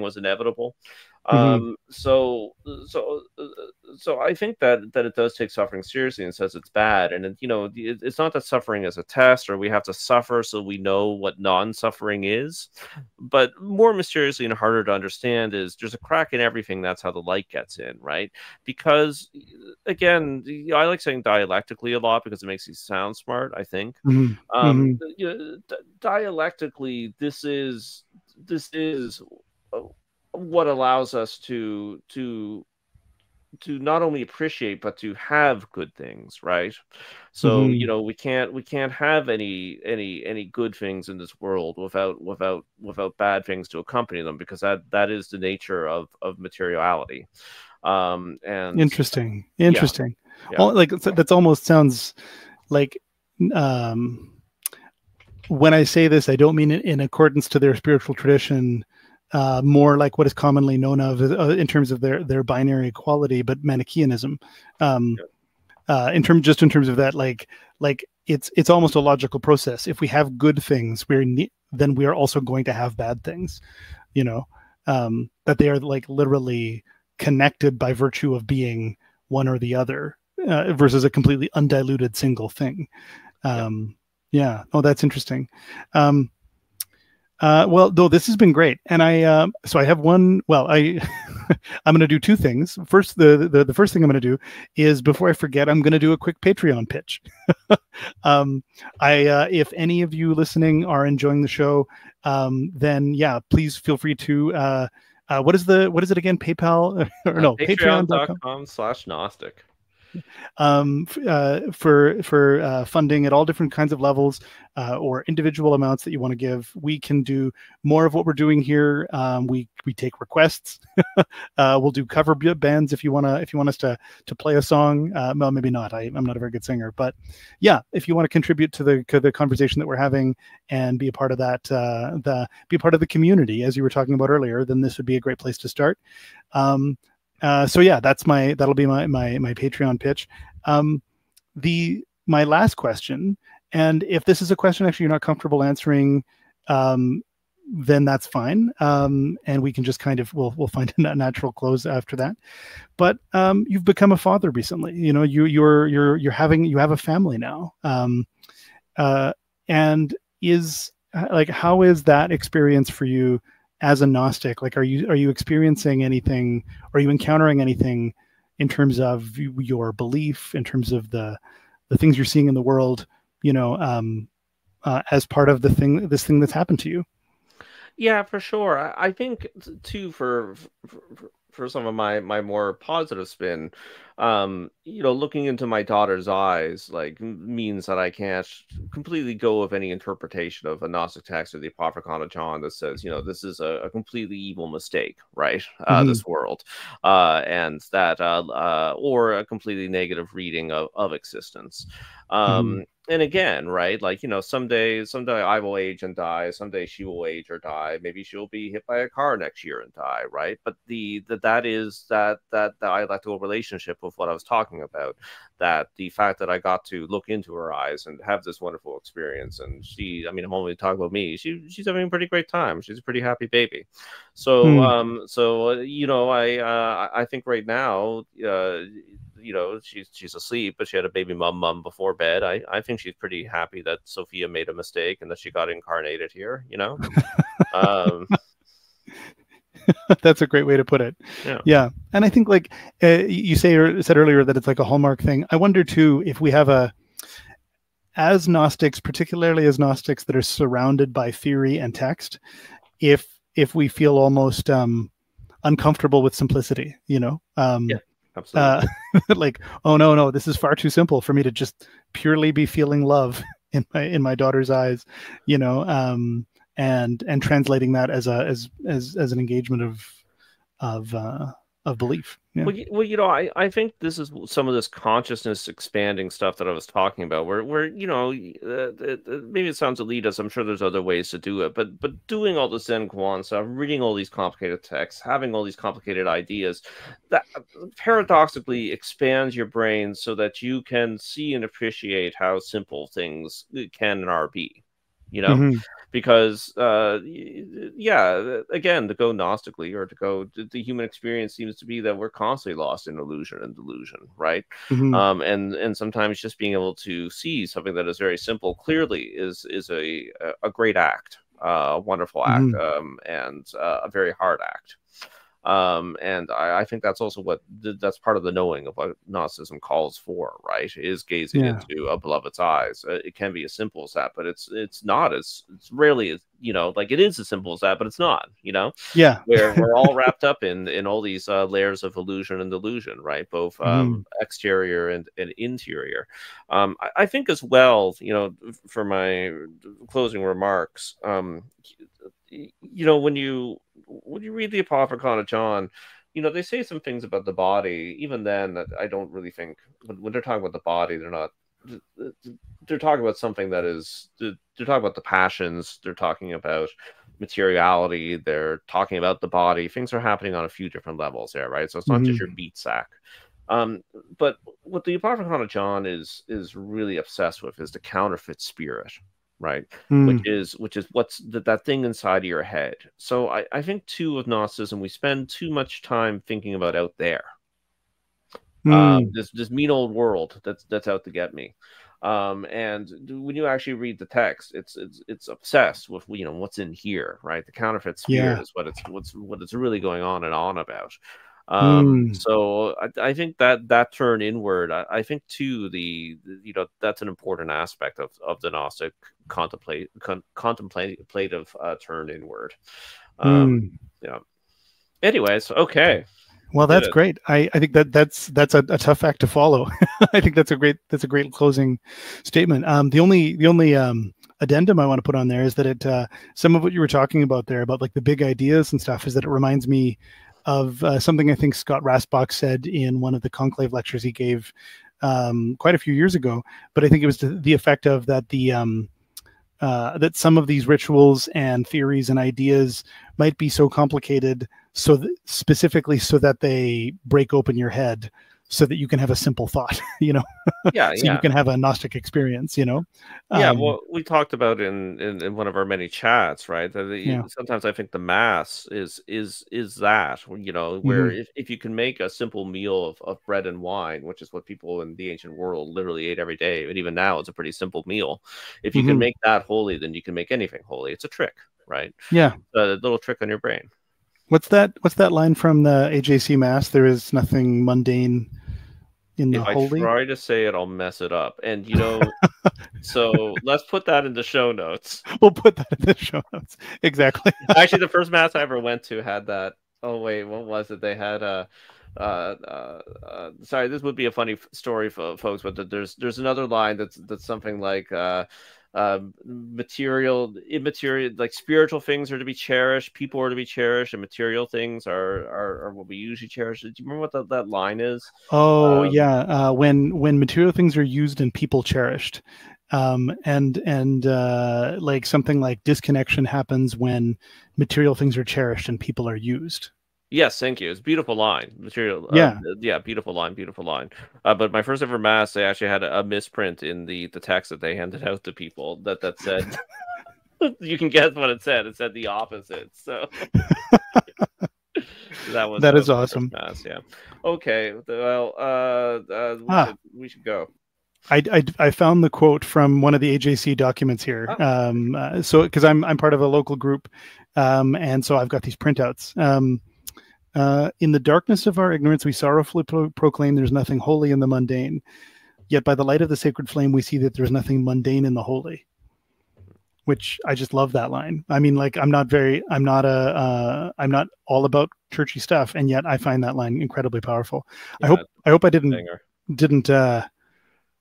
was inevitable. So I think that it does take suffering seriously and says it's bad, and it's not that suffering is a test or we have to suffer so we know what non-suffering is, but more mysteriously and harder to understand is there's a crack in everything. That's how the light gets in, right? Because again, I like saying dialectically a lot because it makes you sound smart, I think. Dialectically, this is what allows us to not only appreciate but to have good things, right? So we can't have any good things in this world without bad things to accompany them, because that is the nature of materiality. And interesting. Yeah. Well, like that's almost sounds like when I say this, I don't mean it in accordance to their spiritual tradition. More like what is commonly known of in terms of their binary equality, but Manichaeanism, in terms of that, like it's almost a logical process. If we have good things, then we are also going to have bad things, that they are like literally connected by virtue of being one or the other, versus a completely undiluted single thing. Yeah. Oh, that's interesting. Well, though, this has been great, and I have one. Well, I'm going to do two things. First, the first thing I'm going to do is, before I forget, I'm going to do a quick Patreon pitch. If any of you listening are enjoying the show, then yeah, please feel free to. What is it again? PayPal or no? Patreon.com/Gnostic. For funding at all different kinds of levels, or individual amounts that you want to give. We can do more of what we're doing here. We take requests. We'll do cover bands if you want us to play a song. Well, maybe not. I'm not a very good singer, but yeah, if you want to contribute to the conversation that we're having and be a part of that, be part of the community as you were talking about earlier, then this would be a great place to start. So yeah, that'll be my Patreon pitch. My last question, and if this is a question actually you're not comfortable answering, then that's fine, and we can just we'll find a natural close after that. But you've become a father recently. You have a family now, and how is that experience for you? As a Gnostic, like, are you experiencing anything? Are you encountering anything in terms of your belief, in terms of the things you're seeing in the world, as part of this thing that's happened to you? Yeah, for sure. I think too, for some of my more positive spin, looking into my daughter's eyes means that I can't completely go with any interpretation of a Gnostic text or the Apocryphon of John that says, this is a completely evil mistake, right? This world, and that, or a completely negative reading of existence. And again, right, someday I will age and die, someday she will age or die, maybe she'll be hit by a car next year and die, right? But that is the dialectical relationship with what I was talking about, that the fact that I got to look into her eyes and have this wonderful experience, and she, I'm only talking about me, she's having a pretty great time, she's a pretty happy baby. So I think right now, she's asleep, but she had a baby mum before bed. I think she's pretty happy that Sophia made a mistake and that she got incarnated here, That's a great way to put it. Yeah. And I think you said earlier that it's like a hallmark thing. I wonder too, if we have as Gnostics, particularly as Gnostics that are surrounded by theory and text, if we feel almost uncomfortable with simplicity, yeah. Absolutely. Oh no, this is far too simple for me to just purely be feeling love in my daughter's eyes, and translating that as an engagement of belief. Yeah. Well, I think this is some of this consciousness expanding stuff that I was talking about, where maybe it sounds elitist. I'm sure there's other ways to do it, but doing all the Zen Quan stuff, reading all these complicated texts, having all these complicated ideas, that paradoxically expands your brain so that you can see and appreciate how simple things can and are be. you know, mm-hmm. because, yeah, again, to go Gnostically or to go, the human experience seems to be that we're constantly lost in illusion and delusion, right? Mm-hmm. And sometimes just being able to see something that is very simple clearly is a great act, a wonderful act, mm-hmm. and a very hard act. And I think that's also what that's part of the knowing of what Gnosticism calls for, right? Is gazing yeah. into a beloved's eyes. It can be as simple as that, but it's not as it's rarely, you know, like it is as simple as that, but it's not, you know, yeah, where we're all wrapped up in all these layers of illusion and delusion, right? Both exterior and interior. I think as well, you know, for my closing remarks, you know, when you read the Apocryphon of John, you know, they say some things about the body. Even then, I don't really think when they're talking about the body, they're not. They're talking about something that is. They're talking about the passions. They're talking about materiality. They're talking about the body. Things are happening on a few different levels there, right? So it's not mm-hmm. just your beat sack. But what the Apocryphon of John is really obsessed with is the counterfeit spirit. Right, which is what's that thing inside of your head. So I think too with Gnosticism, we spend too much time thinking about out there, this mean old world that's out to get me. And when you actually read the text, it's obsessed with, you know, what's in here, right? The counterfeit spirit yeah. is what it's really going on and on about. So I think that turn inward, I think too, you know, that's an important aspect of the Gnostic contemplative turn inward. Yeah. Anyways, okay. Well, that's great. I think that's a tough act to follow. I think that's a great closing statement. The only addendum I want to put on there is that some of what you were talking about there about like the big ideas and stuff is that it reminds me of something I think Scott Rasbach said in one of the conclave lectures he gave quite a few years ago, but I think it was the effect of that that some of these rituals and theories and ideas might be so complicated, so that they break open your head, so that you can have a simple thought, you know. Yeah, so yeah. you can have a Gnostic experience, you know. Yeah, well, we talked about in one of our many chats, right? That yeah. sometimes I think the mass is that, you know, where mm-hmm. if you can make a simple meal of bread and wine, which is what people in the ancient world literally ate every day, and even now it's a pretty simple meal. If you mm-hmm. can make that holy, then you can make anything holy. It's a trick, right? Yeah, a little trick on your brain. What's that line from the AJC Mass? There is nothing mundane. If I try to say it, I'll mess it up. And, you know, so let's put that in the show notes. We'll put that in the show notes. Exactly. Actually, the first Mass I ever went to had that. Oh, wait, what was it? They had sorry, this would be a funny story for folks, but there's another line that's something like immaterial, like spiritual things are to be cherished, people are to be cherished, and material things are what we usually cherish. Do you remember what that line is? Oh yeah, when material things are used and people cherished, and like something like disconnection happens when material things are cherished and people are used. Yes, thank you. It's a beautiful line. Material. Yeah. Yeah, beautiful line, beautiful line. But my first ever Mass, they actually had a misprint in the text that they handed out to people that said, you can guess what it said. It said the opposite. So that is awesome. Mass, yeah. Okay. Well, we should go. I found the quote from one of the AJC documents here. Oh. So because I'm part of a local group, and so I've got these printouts. In the darkness of our ignorance, we sorrowfully proclaim there's nothing holy in the mundane. Yet by the light of the sacred flame, we see that there's nothing mundane in the holy. Which I just love that line. I mean, like, I'm not all about churchy stuff, and yet I find that line incredibly powerful. Yeah, I hope I didn't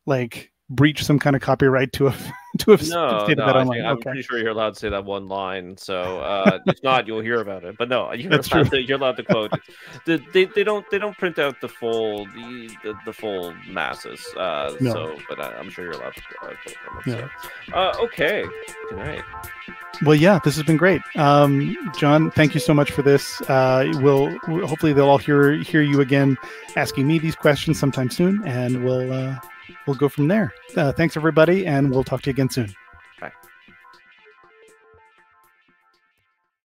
like breach some kind of copyright to have stated that online. I'm pretty sure you're allowed to say that one line, so if not, you'll hear about it. But no, you're allowed to quote. They don't print out the full masses. No. So, but I'm sure you're allowed to quote them. Yeah. So. Okay. Good night. Well, yeah, this has been great, John. Thank you so much for this. We'll hopefully they'll all hear you again, asking me these questions sometime soon, and we'll go from there. Thanks, everybody, and we'll talk to you again soon.